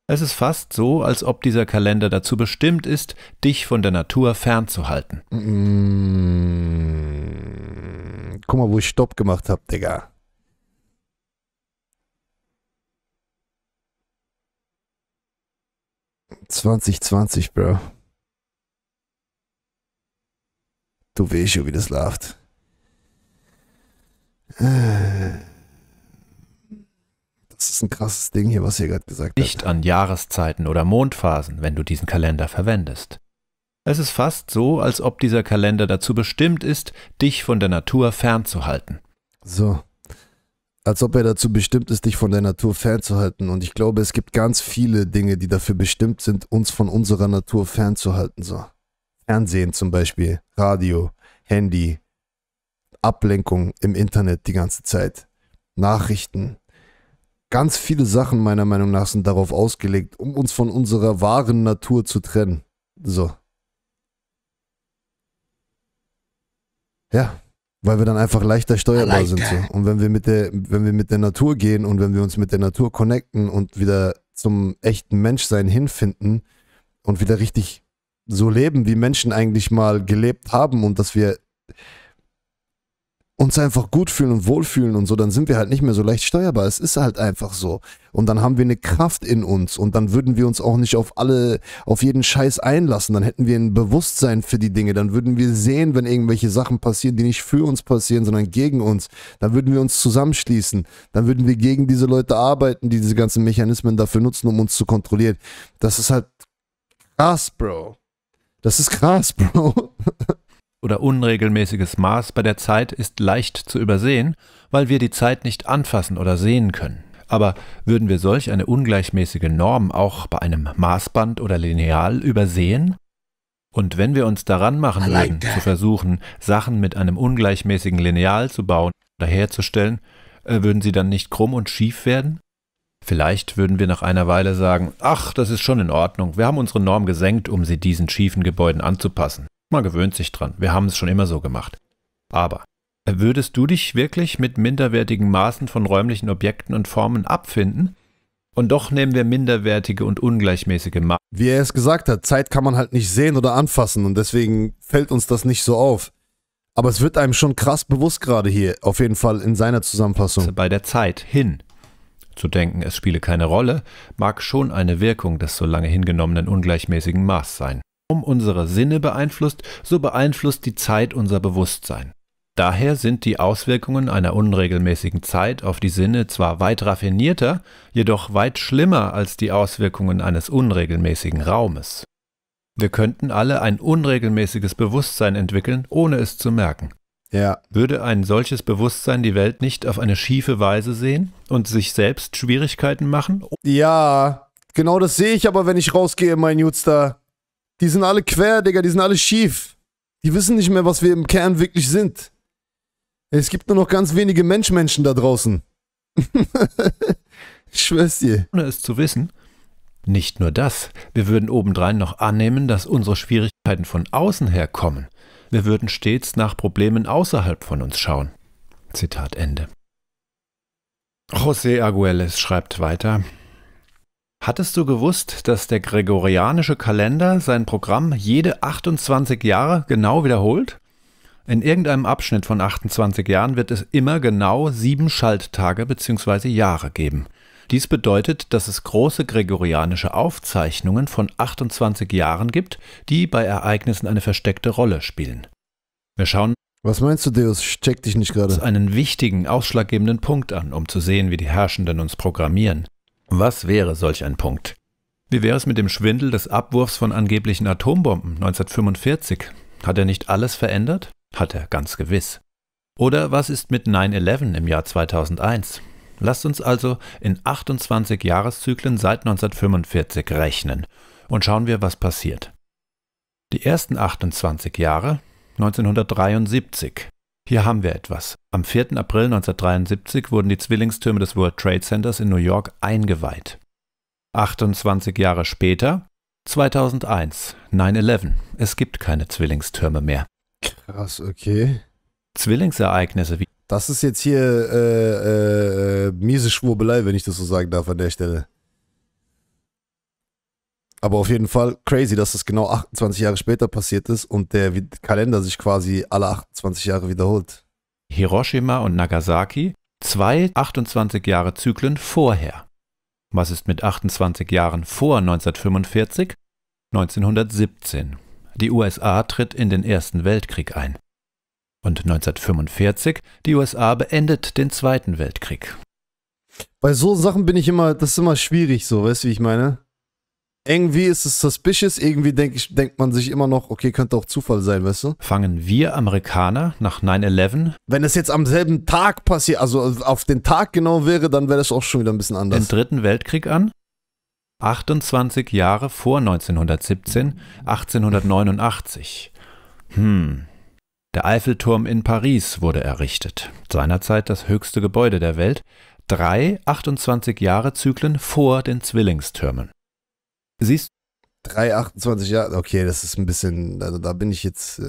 Es ist fast so, als ob dieser Kalender dazu bestimmt ist, dich von der Natur fernzuhalten. Mmh. Guck mal, wo ich Stopp gemacht habe, Digga. '2020, Bro. Du weißt schon, wie das läuft. Das ist ein krasses Ding hier, was ihr gerade gesagt habt. Nicht an Jahreszeiten oder Mondphasen, wenn du diesen Kalender verwendest. Es ist fast so, als ob dieser Kalender dazu bestimmt ist, dich von der Natur fernzuhalten. So. Als ob er dazu bestimmt ist, dich von der Natur fernzuhalten. Und ich glaube, es gibt ganz viele Dinge, die dafür bestimmt sind, uns von unserer Natur fernzuhalten. So. Fernsehen zum Beispiel, Radio, Handy, Ablenkung im Internet die ganze Zeit, Nachrichten. Ganz viele Sachen meiner Meinung nach sind darauf ausgelegt, um uns von unserer wahren Natur zu trennen. So. Ja. Weil wir dann einfach leichter steuerbar sind. So. Und wenn wir mit der Natur gehen und wenn wir uns mit der Natur connecten und wieder zum echten Menschsein hinfinden und wieder richtig so leben, wie Menschen eigentlich mal gelebt haben und dass wir uns einfach gut fühlen und wohlfühlen und so, dann sind wir halt nicht mehr so leicht steuerbar. Es ist halt einfach so. Und dann haben wir eine Kraft in uns und dann würden wir uns auch nicht auf jeden Scheiß einlassen. Dann hätten wir ein Bewusstsein für die Dinge. Dann würden wir sehen, wenn irgendwelche Sachen passieren, die nicht für uns passieren, sondern gegen uns. Dann würden wir uns zusammenschließen. Dann würden wir gegen diese Leute arbeiten, die diese ganzen Mechanismen dafür nutzen, um uns zu kontrollieren. Das ist halt krass, Bro. Das ist krass, Bro. Oder unregelmäßiges Maß bei der Zeit ist leicht zu übersehen, weil wir die Zeit nicht anfassen oder sehen können. Aber würden wir solch eine ungleichmäßige Norm auch bei einem Maßband oder Lineal übersehen? Und wenn wir uns daran machen würden, zu versuchen, Sachen mit einem ungleichmäßigen Lineal zu bauen oder herzustellen, würden sie dann nicht krumm und schief werden? Vielleicht würden wir nach einer Weile sagen, ach, das ist schon in Ordnung, wir haben unsere Norm gesenkt, um sie diesen schiefen Gebäuden anzupassen. Man gewöhnt sich dran, wir haben es schon immer so gemacht. Aber würdest du dich wirklich mit minderwertigen Maßen von räumlichen Objekten und Formen abfinden? Und doch nehmen wir minderwertige und ungleichmäßige Maße. Wie er es gesagt hat, Zeit kann man halt nicht sehen oder anfassen und deswegen fällt uns das nicht so auf. Aber es wird einem schon krass bewusst gerade hier, auf jeden Fall in seiner Zusammenfassung. Bei der Zeit hin. Zu denken, es spiele keine Rolle, mag schon eine Wirkung des so lange hingenommenen ungleichmäßigen Maß sein. Um unsere Sinne beeinflusst, so beeinflusst die Zeit unser Bewusstsein. Daher sind die Auswirkungen einer unregelmäßigen Zeit auf die Sinne zwar weit raffinierter, jedoch weit schlimmer als die Auswirkungen eines unregelmäßigen Raumes. Wir könnten alle ein unregelmäßiges Bewusstsein entwickeln, ohne es zu merken. Ja. Würde ein solches Bewusstsein die Welt nicht auf eine schiefe Weise sehen und sich selbst Schwierigkeiten machen? Ja, genau das sehe ich aber, wenn ich rausgehe, mein Jutster. Die sind alle quer, Digga, die sind alle schief. Die wissen nicht mehr, was wir im Kern wirklich sind. Es gibt nur noch ganz wenige Menschen da draußen. Ich schwör's dir. Ohne es zu wissen. Nicht nur das, wir würden obendrein noch annehmen, dass unsere Schwierigkeiten von außen herkommen. Wir würden stets nach Problemen außerhalb von uns schauen. Zitat Ende. José Argüelles schreibt weiter. Hattest du gewusst, dass der Gregorianische Kalender sein Programm jede 28 Jahre genau wiederholt? In irgendeinem Abschnitt von 28 Jahren wird es immer genau 7 Schalttage bzw. Jahre geben. Dies bedeutet, dass es große gregorianische Aufzeichnungen von 28 Jahren gibt, die bei Ereignissen eine versteckte Rolle spielen. Wir schauen Was meinst du, Deus? Ich check dich nicht gerade. Einen wichtigen, ausschlaggebenden Punkt an, um zu sehen, wie die Herrschenden uns programmieren. Was wäre solch ein Punkt? Wie wäre es mit dem Schwindel des Abwurfs von angeblichen Atombomben 1945? Hat er nicht alles verändert? Hat er ganz gewiss. Oder was ist mit 9/11 im Jahr 2001? Lasst uns also in 28 Jahreszyklen seit 1945 rechnen und schauen wir, was passiert. Die ersten 28 Jahre, 1973. Hier haben wir etwas. Am 4. April 1973 wurden die Zwillingstürme des World Trade Centers in New York eingeweiht. 28 Jahre später, 2001, 9/11. Es gibt keine Zwillingstürme mehr. Krass, okay. Zwillingsereignisse wie... Das ist jetzt hier miese Schwurbelei, wenn ich das so sagen darf an der Stelle. Aber auf jeden Fall crazy, dass das genau 28 Jahre später passiert ist und der Kalender sich quasi alle 28 Jahre wiederholt. Hiroshima und Nagasaki, 2 28 Jahre Zyklen vorher. Was ist mit 28 Jahren vor 1945? 1917. Die USA tritt in den Ersten Weltkrieg ein. Und 1945, die USA beendet den Zweiten Weltkrieg. Bei so Sachen bin ich immer, das ist immer schwierig so, weißt du, wie ich meine? Irgendwie ist es suspicious, irgendwie denkt man sich immer noch, okay, könnte auch Zufall sein, weißt du? Fangen wir Amerikaner nach 9/11? Wenn es jetzt am selben Tag passiert, also auf den Tag genau wäre, dann wäre das auch schon wieder ein bisschen anders. Den Dritten Weltkrieg an? 28 Jahre vor 1917, 1889. Der Eiffelturm in Paris wurde errichtet, seinerzeit das höchste Gebäude der Welt, 3 28-Jahre-Zyklen vor den Zwillingstürmen. Siehst du? 3 28 Jahre, okay, das ist ein bisschen, also da bin ich jetzt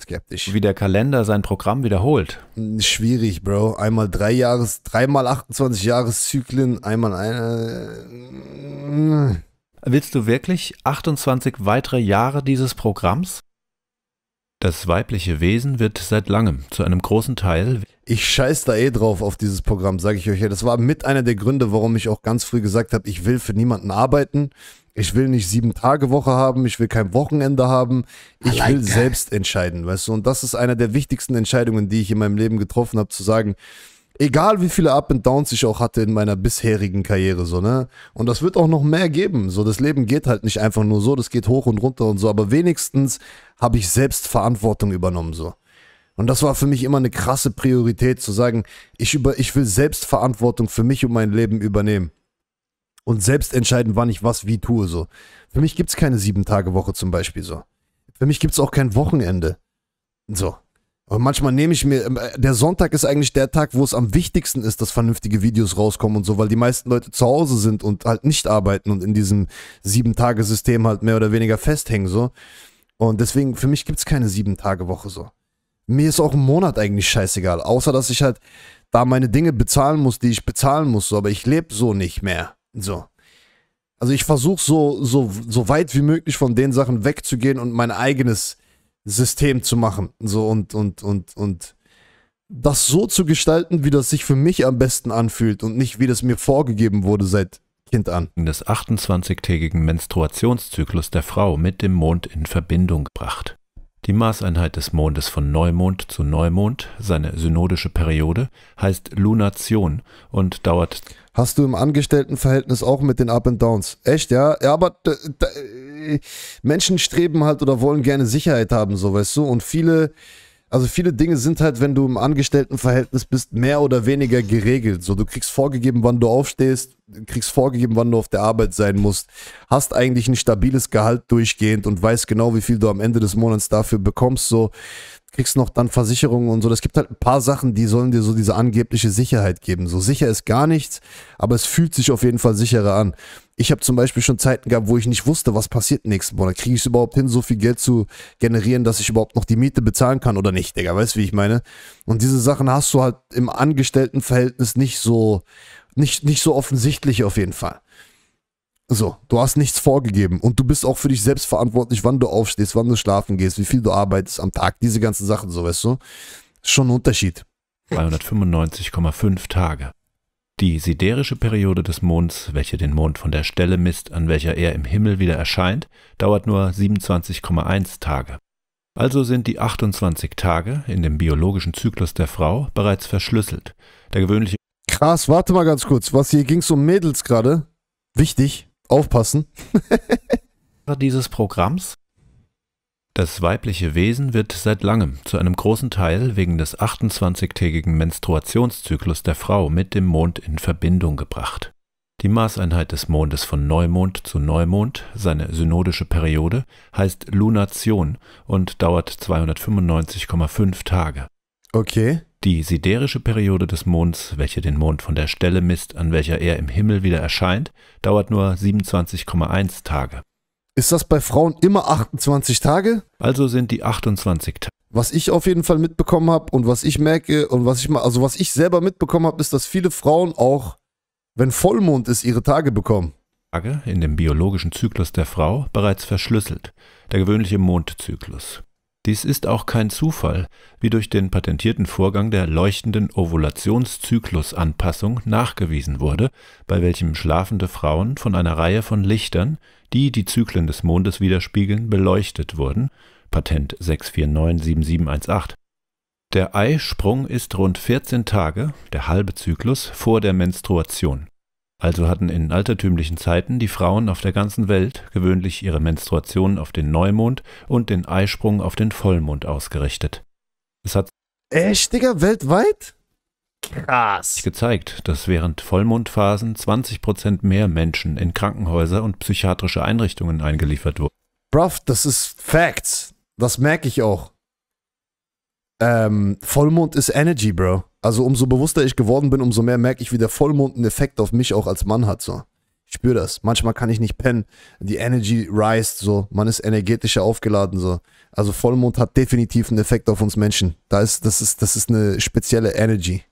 skeptisch. Wie der Kalender sein Programm wiederholt. Schwierig, Bro. Einmal 3 mal 28 Jahreszyklen, einmal eine. Willst du wirklich 28 weitere Jahre dieses Programms? Das weibliche Wesen wird seit langem zu einem großen Teil... Ich scheiß da eh drauf auf dieses Programm, sage ich euch. Das war mit einer der Gründe, warum ich auch ganz früh gesagt habe, ich will für niemanden arbeiten. Ich will nicht 7-Tage-Woche haben, ich will kein Wochenende haben. Ich will selbst entscheiden, weißt du. Und das ist eine der wichtigsten Entscheidungen, die ich in meinem Leben getroffen habe, zu sagen, egal wie viele Up and Downs ich auch hatte in meiner bisherigen Karriere, so, ne? Und das wird auch noch mehr geben, so. Das Leben geht halt nicht einfach nur so, das geht hoch und runter und so, aber wenigstens habe ich selbst Verantwortung übernommen, so. Und das war für mich immer eine krasse Priorität, zu sagen, ich will selbst Verantwortung für mich und mein Leben übernehmen. Und selbst entscheiden, wann ich was wie tue, so. Für mich gibt's keine 7-Tage-Woche zum Beispiel, so. Für mich gibt's auch kein Wochenende, so. Und manchmal nehme ich mir, der Sonntag ist eigentlich der Tag, wo es am wichtigsten ist, dass vernünftige Videos rauskommen und so, weil die meisten Leute zu Hause sind und halt nicht arbeiten und in diesem 7-Tage-System halt mehr oder weniger festhängen, so. Und deswegen, für mich gibt es keine 7-Tage-Woche, so. Mir ist auch ein Monat eigentlich scheißegal, außer dass ich halt da meine Dinge bezahlen muss, die ich bezahlen muss, so, aber ich lebe so nicht mehr, so. Also ich versuche so weit wie möglich von den Sachen wegzugehen und mein eigenes System zu machen, so, und das so zu gestalten, wie das sich für mich am besten anfühlt und nicht, wie das mir vorgegeben wurde seit Kind an. Des 28-tägigen Menstruationszyklus der Frau mit dem Mond in Verbindung gebracht. Die Maßeinheit des Mondes von Neumond zu Neumond, seine synodische Periode, heißt Lunation und dauert... Hast du im Angestelltenverhältnis auch mit den Up and Downs? Echt, ja? Ja, aber Menschen streben halt oder wollen gerne Sicherheit haben, so, weißt du? Und viele Dinge sind halt, wenn du im Angestelltenverhältnis bist, mehr oder weniger geregelt. So, du kriegst vorgegeben, wann du aufstehst, kriegst vorgegeben, wann du auf der Arbeit sein musst, hast eigentlich ein stabiles Gehalt durchgehend und weißt genau, wie viel du am Ende des Monats dafür bekommst, so, kriegst noch dann Versicherungen und so. Das gibt halt ein paar Sachen, die sollen dir so diese angebliche Sicherheit geben. So sicher ist gar nichts, aber es fühlt sich auf jeden Fall sicherer an. Ich habe zum Beispiel schon Zeiten gehabt, wo ich nicht wusste, was passiert nächsten Monat. Kriege ich es überhaupt hin, so viel Geld zu generieren, dass ich überhaupt noch die Miete bezahlen kann oder nicht, Digga, weißt du, wie ich meine? Und diese Sachen hast du halt im Angestelltenverhältnis nicht so offensichtlich auf jeden Fall. So, du hast nichts vorgegeben und du bist auch für dich selbst verantwortlich, wann du aufstehst, wann du schlafen gehst, wie viel du arbeitest am Tag, diese ganzen Sachen, so, weißt du? Ist schon ein Unterschied. 395,5 Tage. Die siderische Periode des Monds, welche den Mond von der Stelle misst, an welcher er im Himmel wieder erscheint, dauert nur 27,1 Tage. Also sind die 28 Tage in dem biologischen Zyklus der Frau bereits verschlüsselt. Der gewöhnliche... Krass, warte mal ganz kurz, was hier ging es um Mädels gerade? Wichtig, aufpassen. ...dieses Programms? Das weibliche Wesen wird seit langem zu einem großen Teil wegen des 28-tägigen Menstruationszyklus der Frau mit dem Mond in Verbindung gebracht. Die Maßeinheit des Mondes von Neumond zu Neumond, seine synodische Periode, heißt Lunation und dauert 295,5 Tage. Okay. Die siderische Periode des Monds, welche den Mond von der Stelle misst, an welcher er im Himmel wieder erscheint, dauert nur 27,1 Tage. Ist das bei Frauen immer 28 Tage? Also sind die 28 Tage. Was ich auf jeden Fall mitbekommen habe und was ich merke und was ich selber mitbekommen habe, ist, dass viele Frauen auch, wenn Vollmond ist, ihre Tage bekommen. Tage in dem biologischen Zyklus der Frau bereits verschlüsselt, der gewöhnliche Mondzyklus. Dies ist auch kein Zufall, wie durch den patentierten Vorgang der leuchtenden Ovulationszyklusanpassung nachgewiesen wurde, bei welchem schlafende Frauen von einer Reihe von Lichtern, die die Zyklen des Mondes widerspiegeln, beleuchtet wurden. Patent 6497718. Der Eisprung ist rund 14 Tage, der halbe Zyklus, vor der Menstruation. Also hatten in altertümlichen Zeiten die Frauen auf der ganzen Welt gewöhnlich ihre Menstruation auf den Neumond und den Eisprung auf den Vollmond ausgerichtet. Es hat echt, Digga, weltweit? Krass. Gezeigt, dass während Vollmondphasen 20% mehr Menschen in Krankenhäuser und psychiatrische Einrichtungen eingeliefert wurden. Bruv, das ist Facts. Das merke ich auch. Vollmond ist Energy, Bro. Also umso bewusster ich geworden bin, umso mehr merke ich, wie der Vollmond einen Effekt auf mich auch als Mann hat, so. Ich spüre das. Manchmal kann ich nicht pennen. Die Energy rised, so. Man ist energetischer aufgeladen, so. Also Vollmond hat definitiv einen Effekt auf uns Menschen. Das ist eine spezielle Energy.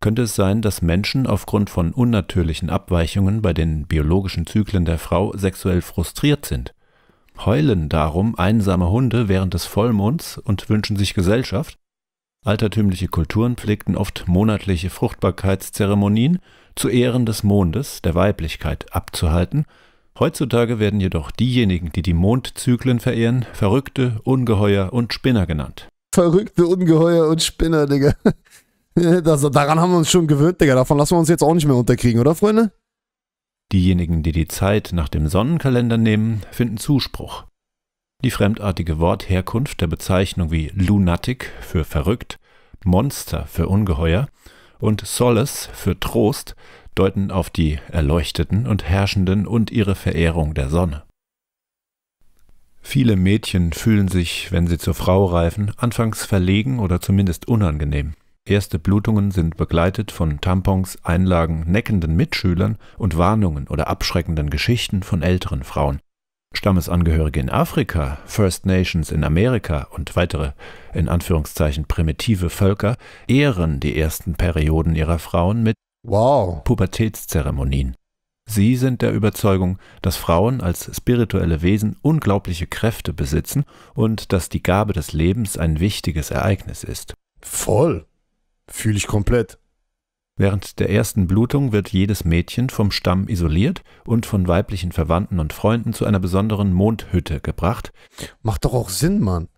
Könnte es sein, dass Menschen aufgrund von unnatürlichen Abweichungen bei den biologischen Zyklen der Frau sexuell frustriert sind? Heulen darum einsame Hunde während des Vollmonds und wünschen sich Gesellschaft? Altertümliche Kulturen pflegten oft monatliche Fruchtbarkeitszeremonien zu Ehren des Mondes, der Weiblichkeit, abzuhalten. Heutzutage werden jedoch diejenigen, die die Mondzyklen verehren, Verrückte, Ungeheuer und Spinner genannt. Verrückte, Ungeheuer und Spinner, Digga. Daran haben wir uns schon gewöhnt, Digga. Davon lassen wir uns jetzt auch nicht mehr unterkriegen, oder, Freunde? Diejenigen, die die Zeit nach dem Sonnenkalender nehmen, finden Zuspruch. Die fremdartige Wortherkunft der Bezeichnung wie Lunatic für verrückt, Monster für Ungeheuer und Solace für Trost deuten auf die Erleuchteten und Herrschenden und ihre Verehrung der Sonne. Viele Mädchen fühlen sich, wenn sie zur Frau reifen, anfangs verlegen oder zumindest unangenehm. Erste Blutungen sind begleitet von Tampons, Einlagen, neckenden Mitschülern und Warnungen oder abschreckenden Geschichten von älteren Frauen. Stammesangehörige in Afrika, First Nations in Amerika und weitere, in Anführungszeichen, primitive Völker ehren die ersten Perioden ihrer Frauen mit Pubertätszeremonien. Sie sind der Überzeugung, dass Frauen als spirituelle Wesen unglaubliche Kräfte besitzen und dass die Gabe des Lebens ein wichtiges Ereignis ist. Voll. Fühle ich komplett. Während der ersten Blutung wird jedes Mädchen vom Stamm isoliert und von weiblichen Verwandten und Freunden zu einer besonderen Mondhütte gebracht. Macht doch auch Sinn, Mann.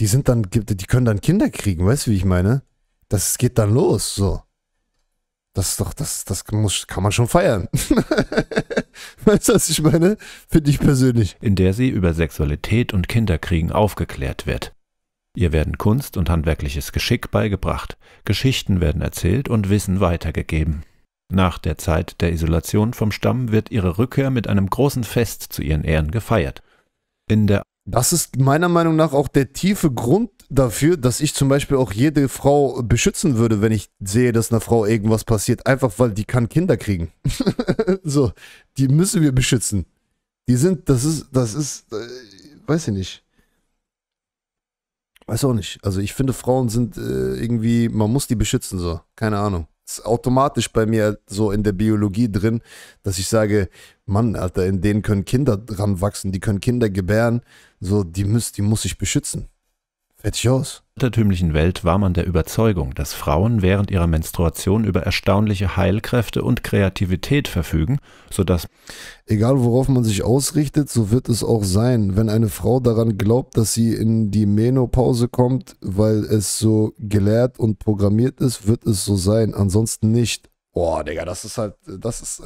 Die können dann Kinder kriegen, weißt du, wie ich meine? Das geht dann los, so. Das ist doch, kann man schon feiern. Weißt du, was ich meine? Finde ich persönlich. In der sie über Sexualität und Kinderkriegen aufgeklärt wird. Ihr werden Kunst und handwerkliches Geschick beigebracht, Geschichten werden erzählt und Wissen weitergegeben. Nach der Zeit der Isolation vom Stamm wird ihre Rückkehr mit einem großen Fest zu ihren Ehren gefeiert. Das ist meiner Meinung nach auch der tiefe Grund dafür, dass ich zum Beispiel auch jede Frau beschützen würde, wenn ich sehe, dass einer Frau irgendwas passiert. Einfach, weil die kann Kinder kriegen. So, die müssen wir beschützen. Weiß ich nicht. Weiß auch nicht. Also ich finde, Frauen sind irgendwie, man muss die beschützen, so. Keine Ahnung. Ist automatisch bei mir so in der Biologie drin, dass ich sage, Mann, Alter, in denen können Kinder dran wachsen, die können Kinder gebären, so, die muss ich beschützen. Fertig aus. In der altertümlichen Welt war man der Überzeugung, dass Frauen während ihrer Menstruation über erstaunliche Heilkräfte und Kreativität verfügen, sodass... Egal worauf man sich ausrichtet, so wird es auch sein. Wenn eine Frau daran glaubt, dass sie in die Menopause kommt, weil es so gelehrt und programmiert ist, wird es so sein. Ansonsten nicht. Boah, Digga, das ist halt... Das ist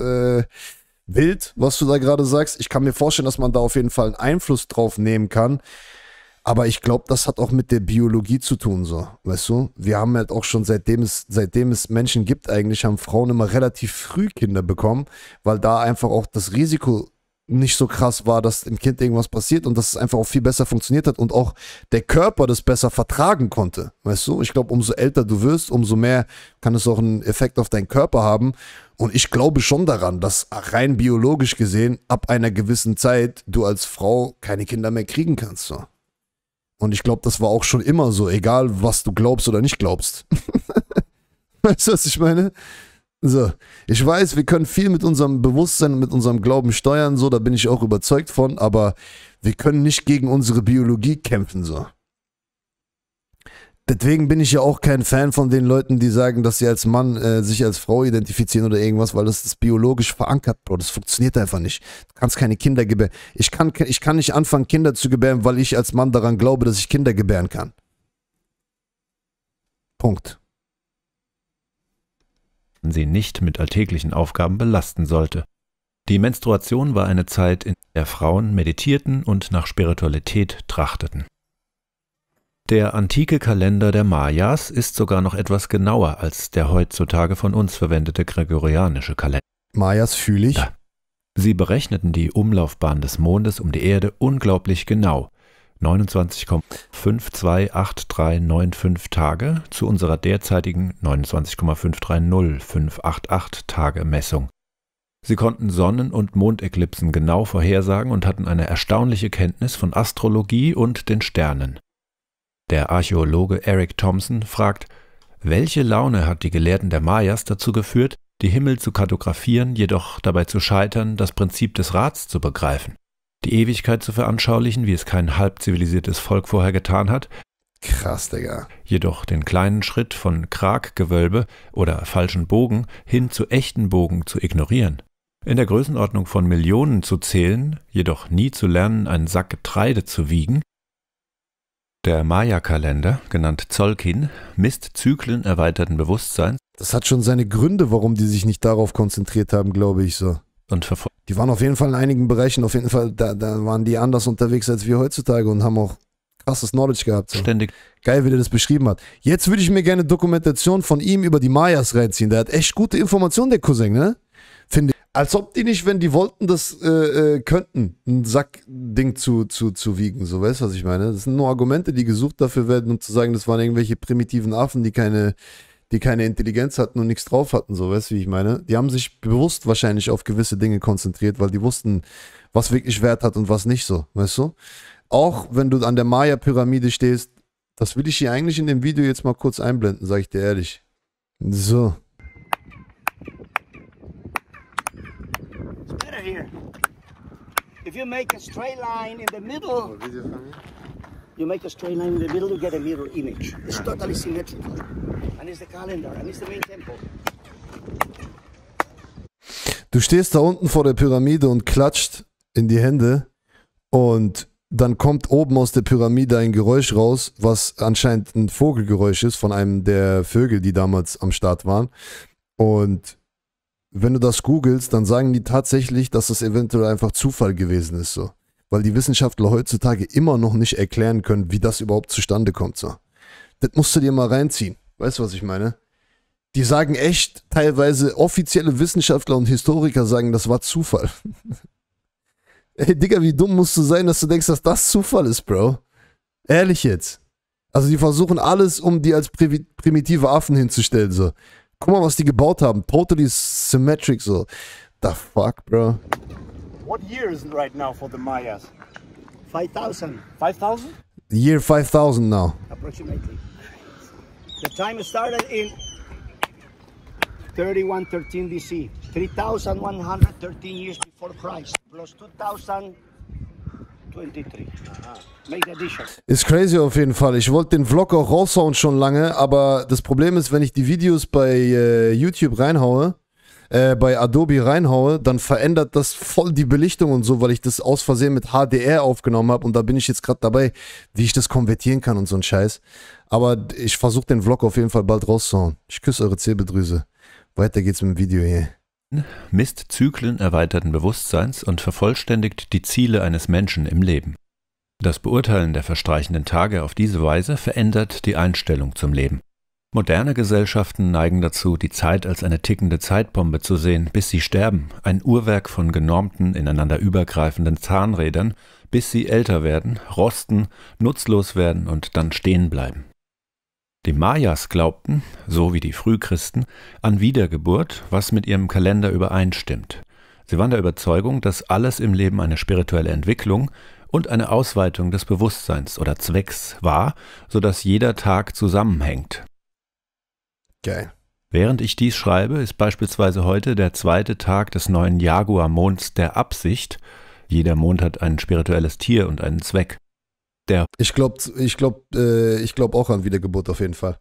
wild, was du da gerade sagst. Ich kann mir vorstellen, dass man da auf jeden Fall einen Einfluss drauf nehmen kann. Aber ich glaube, das hat auch mit der Biologie zu tun, so, weißt du? Wir haben halt auch schon, seitdem es Menschen gibt eigentlich, haben Frauen immer relativ früh Kinder bekommen, weil da einfach auch das Risiko nicht so krass war, dass dem Kind irgendwas passiert und dass es einfach auch viel besser funktioniert hat und auch der Körper das besser vertragen konnte, weißt du? Ich glaube, umso älter du wirst, umso mehr kann es auch einen Effekt auf deinen Körper haben. Und ich glaube schon daran, dass rein biologisch gesehen ab einer gewissen Zeit du als Frau keine Kinder mehr kriegen kannst, so. Und ich glaube, das war auch schon immer so, egal was du glaubst oder nicht glaubst. Weißt du, was ich meine? So, ich weiß, wir können viel mit unserem Bewusstsein und mit unserem Glauben steuern, so, da bin ich auch überzeugt von, aber wir können nicht gegen unsere Biologie kämpfen, so. Deswegen bin ich ja auch kein Fan von den Leuten, die sagen, dass sie als Mann sich als Frau identifizieren oder irgendwas, weil das ist biologisch verankert, Bro. Das funktioniert einfach nicht. Du kannst keine Kinder gebären. Ich kann nicht anfangen, Kinder zu gebären, weil ich als Mann daran glaube, dass ich Kinder gebären kann. Punkt. Sie nicht mit alltäglichen Aufgaben belasten sollte. Die Menstruation war eine Zeit, in der Frauen meditierten und nach Spiritualität trachteten. Der antike Kalender der Mayas ist sogar noch etwas genauer als der heutzutage von uns verwendete gregorianische Kalender. Mayas fühle ich. Ja. Sie berechneten die Umlaufbahn des Mondes um die Erde unglaublich genau. 29,52839,5 Tage zu unserer derzeitigen 29,530588 Tage Messung. Sie konnten Sonnen- und Mondeklipsen genau vorhersagen und hatten eine erstaunliche Kenntnis von Astrologie und den Sternen. Der Archäologe Eric Thompson fragt, welche Laune hat die Gelehrten der Mayas dazu geführt, die Himmel zu kartografieren, jedoch dabei zu scheitern, das Prinzip des Rads zu begreifen, die Ewigkeit zu veranschaulichen, wie es kein halb zivilisiertes Volk vorher getan hat. Krass, Digga. Jedoch den kleinen Schritt von Kraggewölbe oder falschen Bogen hin zu echten Bogen zu ignorieren. In der Größenordnung von Millionen zu zählen, jedoch nie zu lernen, einen Sack Getreide zu wiegen. Der Maya-Kalender, genannt Tzolkin, misst Zyklen erweiterten Bewusstseins. Das hat schon seine Gründe, warum die sich nicht darauf konzentriert haben, glaube ich, so. Und verfolgt. Die waren auf jeden Fall in einigen Bereichen, auf jeden Fall, da waren die anders unterwegs als wir heutzutage und haben auch krasses Knowledge gehabt. So. Ständig. Geil, wie der das beschrieben hat. Jetzt würde ich mir gerne Dokumentation von ihm über die Mayas reinziehen. Der hat echt gute Informationen, der Cousin, ne? Finde ich. Als ob die nicht, wenn die wollten, das könnten, ein Sackding zu wiegen, so, weißt du, was ich meine? Das sind nur Argumente, die gesucht dafür werden, um zu sagen, das waren irgendwelche primitiven Affen, die keine die keine Intelligenz hatten und nichts drauf hatten, so, weißt du, wie ich meine? Die haben sich bewusst wahrscheinlich auf gewisse Dinge konzentriert, weil die wussten, was wirklich Wert hat und was nicht so, weißt du? Auch wenn du an der Maya-Pyramide stehst, das will ich hier eigentlich in dem Video jetzt mal kurz einblenden, sage ich dir ehrlich. So. It's better here. If you make a straight line in the middle, you make a straight line in the middle, you get a mirror image. It's totally symmetrical. And it's the calendar, and it's the main temple. Du stehst da unten vor der Pyramide und klatscht in die Hände und dann kommt oben aus der Pyramide ein Geräusch raus, was anscheinend ein Vogelgeräusch ist von einem der Vögel, die damals am Start waren. Und wenn du das googelst, dann sagen die tatsächlich, dass das eventuell einfach Zufall gewesen ist, so. Weil die Wissenschaftler heutzutage immer noch nicht erklären können, wie das überhaupt zustande kommt, so. Das musst du dir mal reinziehen. Weißt du, was ich meine? Die sagen echt, teilweise offizielle Wissenschaftler und Historiker sagen, das war Zufall. Ey, Digga, wie dumm musst du sein, dass du denkst, dass das Zufall ist, Bro? Ehrlich jetzt. Also die versuchen alles, um die als primitive Affen hinzustellen, so. Guck mal, was die gebaut haben. Totally symmetric, so. The fuck, Bro? What year is it right now for the Mayas? 5000. 5000? Year 5000 now. Approximately. The time started in 3113 BC. 3113 years before Christ. Plus 2023. Make addition. Ist crazy auf jeden Fall. Ich wollte den Vlog auch raushauen schon lange, aber das Problem ist, wenn ich die Videos bei YouTube reinhaue, bei Adobe reinhaue, dann verändert das voll die Belichtung und so, weil ich das aus Versehen mit HDR aufgenommen habe und da bin ich jetzt gerade dabei, wie ich das konvertieren kann und so ein Scheiß. Aber ich versuche den Vlog auf jeden Fall bald rauszuhauen. Ich küsse eure Zirbeldrüse. Weiter geht's mit dem Video hier. Misst Zyklen erweiterten Bewusstseins und vervollständigt die Ziele eines Menschen im Leben. Das Beurteilen der verstreichenden Tage auf diese Weise verändert die Einstellung zum Leben. Moderne Gesellschaften neigen dazu, die Zeit als eine tickende Zeitbombe zu sehen, bis sie sterben, ein Uhrwerk von genormten, ineinander übergreifenden Zahnrädern, bis sie älter werden, rosten, nutzlos werden und dann stehen bleiben. Die Mayas glaubten, so wie die Frühchristen, an Wiedergeburt, was mit ihrem Kalender übereinstimmt. Sie waren der Überzeugung, dass alles im Leben eine spirituelle Entwicklung und eine Ausweitung des Bewusstseins oder Zwecks war, sodass jeder Tag zusammenhängt. Geil. Während ich dies schreibe, ist beispielsweise heute der zweite Tag des neuen Jaguar-Monds der Absicht. Jeder Mond hat ein spirituelles Tier und einen Zweck. Ich glaube auch an Wiedergeburt auf jeden Fall.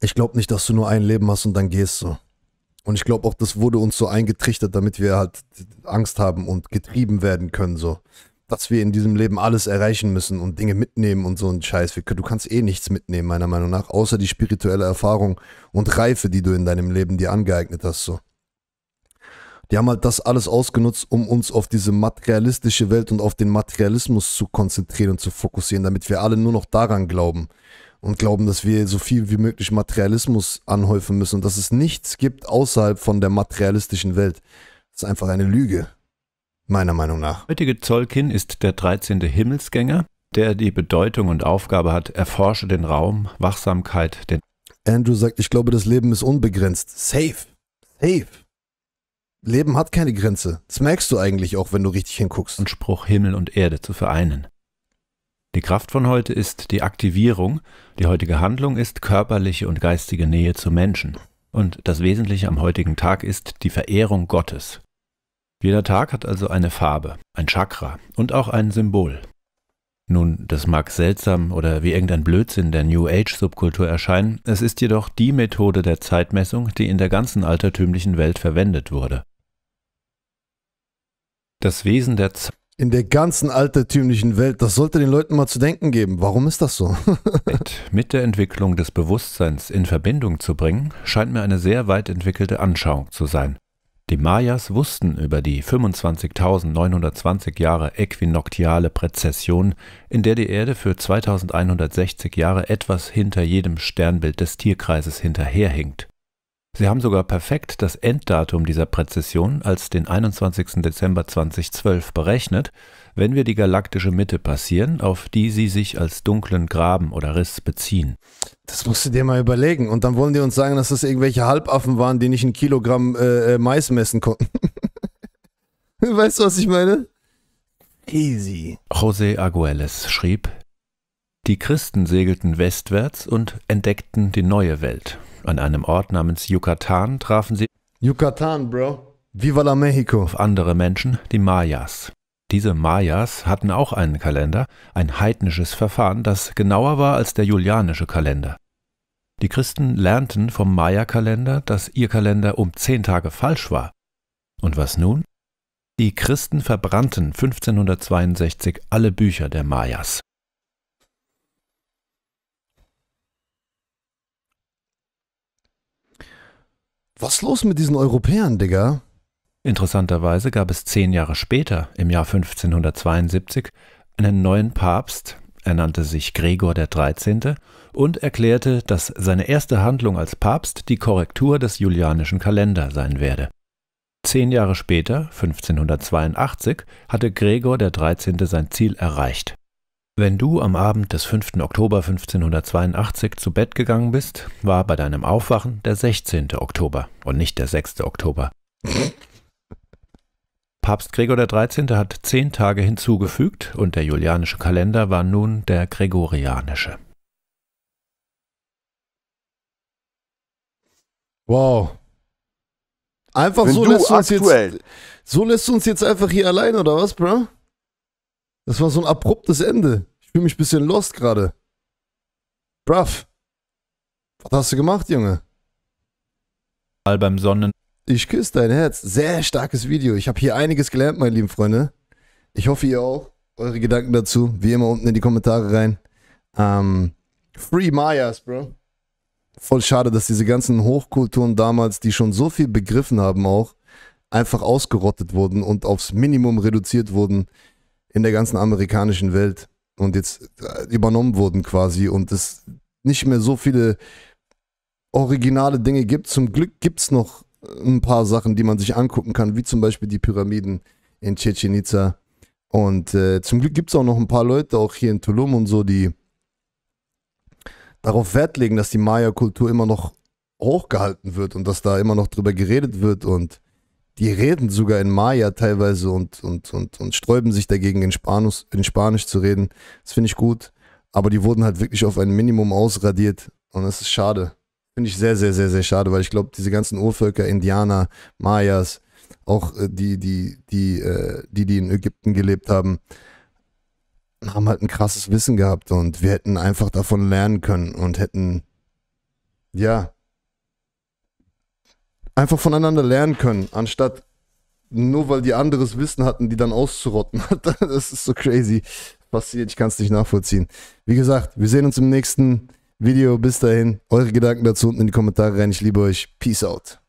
Ich glaube nicht, dass du nur ein Leben hast und dann gehst so. Und ich glaube auch, das wurde uns so eingetrichtert, damit wir halt Angst haben und getrieben werden können so. Dass wir in diesem Leben alles erreichen müssen und Dinge mitnehmen und so ein Scheiß. Du kannst eh nichts mitnehmen, meiner Meinung nach, außer die spirituelle Erfahrung und Reife, die du in deinem Leben dir angeeignet hast so. Die haben halt das alles ausgenutzt, um uns auf diese materialistische Welt und auf den Materialismus zu konzentrieren und zu fokussieren, damit wir alle nur noch daran glauben und glauben, dass wir so viel wie möglich Materialismus anhäufen müssen und dass es nichts gibt außerhalb von der materialistischen Welt. Das ist einfach eine Lüge, meiner Meinung nach. Der heutige Tzolkin ist der 13. Himmelsgänger, der die Bedeutung und Aufgabe hat, erforsche den Raum, Wachsamkeit, den... Andrew sagt, ich glaube, das Leben ist unbegrenzt. Safe. Safe. Leben hat keine Grenze. Das merkst du eigentlich auch, wenn du richtig hinguckst. Und Spruch, Himmel und Erde zu vereinen. Die Kraft von heute ist die Aktivierung. Die heutige Handlung ist körperliche und geistige Nähe zu Menschen. Und das Wesentliche am heutigen Tag ist die Verehrung Gottes. Jeder Tag hat also eine Farbe, ein Chakra und auch ein Symbol. Nun, das mag seltsam oder wie irgendein Blödsinn der New Age-Subkultur erscheinen, es ist jedoch die Methode der Zeitmessung, die in der ganzen altertümlichen Welt verwendet wurde. Das Wesen der Zeit. In der ganzen altertümlichen Welt, das sollte den Leuten mal zu denken geben. Warum ist das so? Mit der Entwicklung des Bewusstseins in Verbindung zu bringen, scheint mir eine sehr weit entwickelte Anschauung zu sein. Die Mayas wussten über die 25.920 Jahre äquinoktiale Präzession, in der die Erde für 2160 Jahre etwas hinter jedem Sternbild des Tierkreises hinterherhinkt. Sie haben sogar perfekt das Enddatum dieser Präzession als den 21. Dezember 2012 berechnet, wenn wir die galaktische Mitte passieren, auf die sie sich als dunklen Graben oder Riss beziehen. Das musst du dir mal überlegen. Und dann wollen die uns sagen, dass das irgendwelche Halbaffen waren, die nicht ein Kilogramm Mais messen konnten. Weißt du, was ich meine? Easy. José Argüelles schrieb, die Christen segelten westwärts und entdeckten die neue Welt. An einem Ort namens Yucatán trafen sie Viva la Mexico. Auf andere Menschen, die Mayas. Diese Mayas hatten auch einen Kalender, ein heidnisches Verfahren, das genauer war als der julianische Kalender. Die Christen lernten vom Maya-Kalender, dass ihr Kalender um 10 Tage falsch war. Und was nun? Die Christen verbrannten 1562 alle Bücher der Mayas. Was ist los mit diesen Europäern, Digga? Interessanterweise gab es 10 Jahre später, im Jahr 1572, einen neuen Papst, er nannte sich Gregor XIII. Und erklärte, dass seine erste Handlung als Papst die Korrektur des julianischen Kalenders sein werde. 10 Jahre später, 1582, hatte Gregor XIII. Sein Ziel erreicht. Wenn du am Abend des 5. Oktober 1582 zu Bett gegangen bist, war bei deinem Aufwachen der 16. Oktober und nicht der 6. Oktober. Papst Gregor XIII. Hat 10 Tage hinzugefügt und der julianische Kalender war nun der gregorianische. Wow. Einfach so lässt, du uns jetzt einfach hier allein, oder was, bro? Das war so ein abruptes Ende. Ich fühle mich ein bisschen lost gerade. Bruv. Was hast du gemacht, Junge? All beim Sonnen. Ich küsse dein Herz. Sehr starkes Video. Ich habe hier einiges gelernt, meine lieben Freunde. Ich hoffe, ihr auch. Eure Gedanken dazu, wie immer, unten in die Kommentare rein. Free Mayas, bro. Voll schade, dass diese ganzen Hochkulturen damals, die schon so viel begriffen haben auch, einfach ausgerottet wurden und aufs Minimum reduziert wurden in der ganzen amerikanischen Welt und jetzt übernommen wurden quasi und es nicht mehr so viele originale Dinge gibt. Zum Glück gibt es noch ein paar Sachen, die man sich angucken kann, wie zum Beispiel die Pyramiden in Chichen Itza. Und zum Glück gibt es auch noch ein paar Leute, auch hier in Tulum und so, die darauf Wert legen, dass die Maya-Kultur immer noch hochgehalten wird und dass da immer noch drüber geredet wird und die reden sogar in Maya teilweise und sträuben sich dagegen, in Spanisch zu reden. Das finde ich gut, aber die wurden halt wirklich auf ein Minimum ausradiert und das ist schade. Finde ich sehr, sehr, sehr, sehr schade, weil ich glaube, diese ganzen Urvölker, Indianer, Mayas, auch die in Ägypten gelebt haben, haben halt ein krasses Wissen gehabt und wir hätten einfach davon lernen können und hätten, ja, einfach voneinander lernen können, anstatt nur weil die anderes Wissen hatten, die dann auszurotten. Das ist so crazy. Passiert, ich kann es nicht nachvollziehen. Wie gesagt, wir sehen uns im nächsten Video. Bis dahin, eure Gedanken dazu unten in die Kommentare rein. Ich liebe euch. Peace out.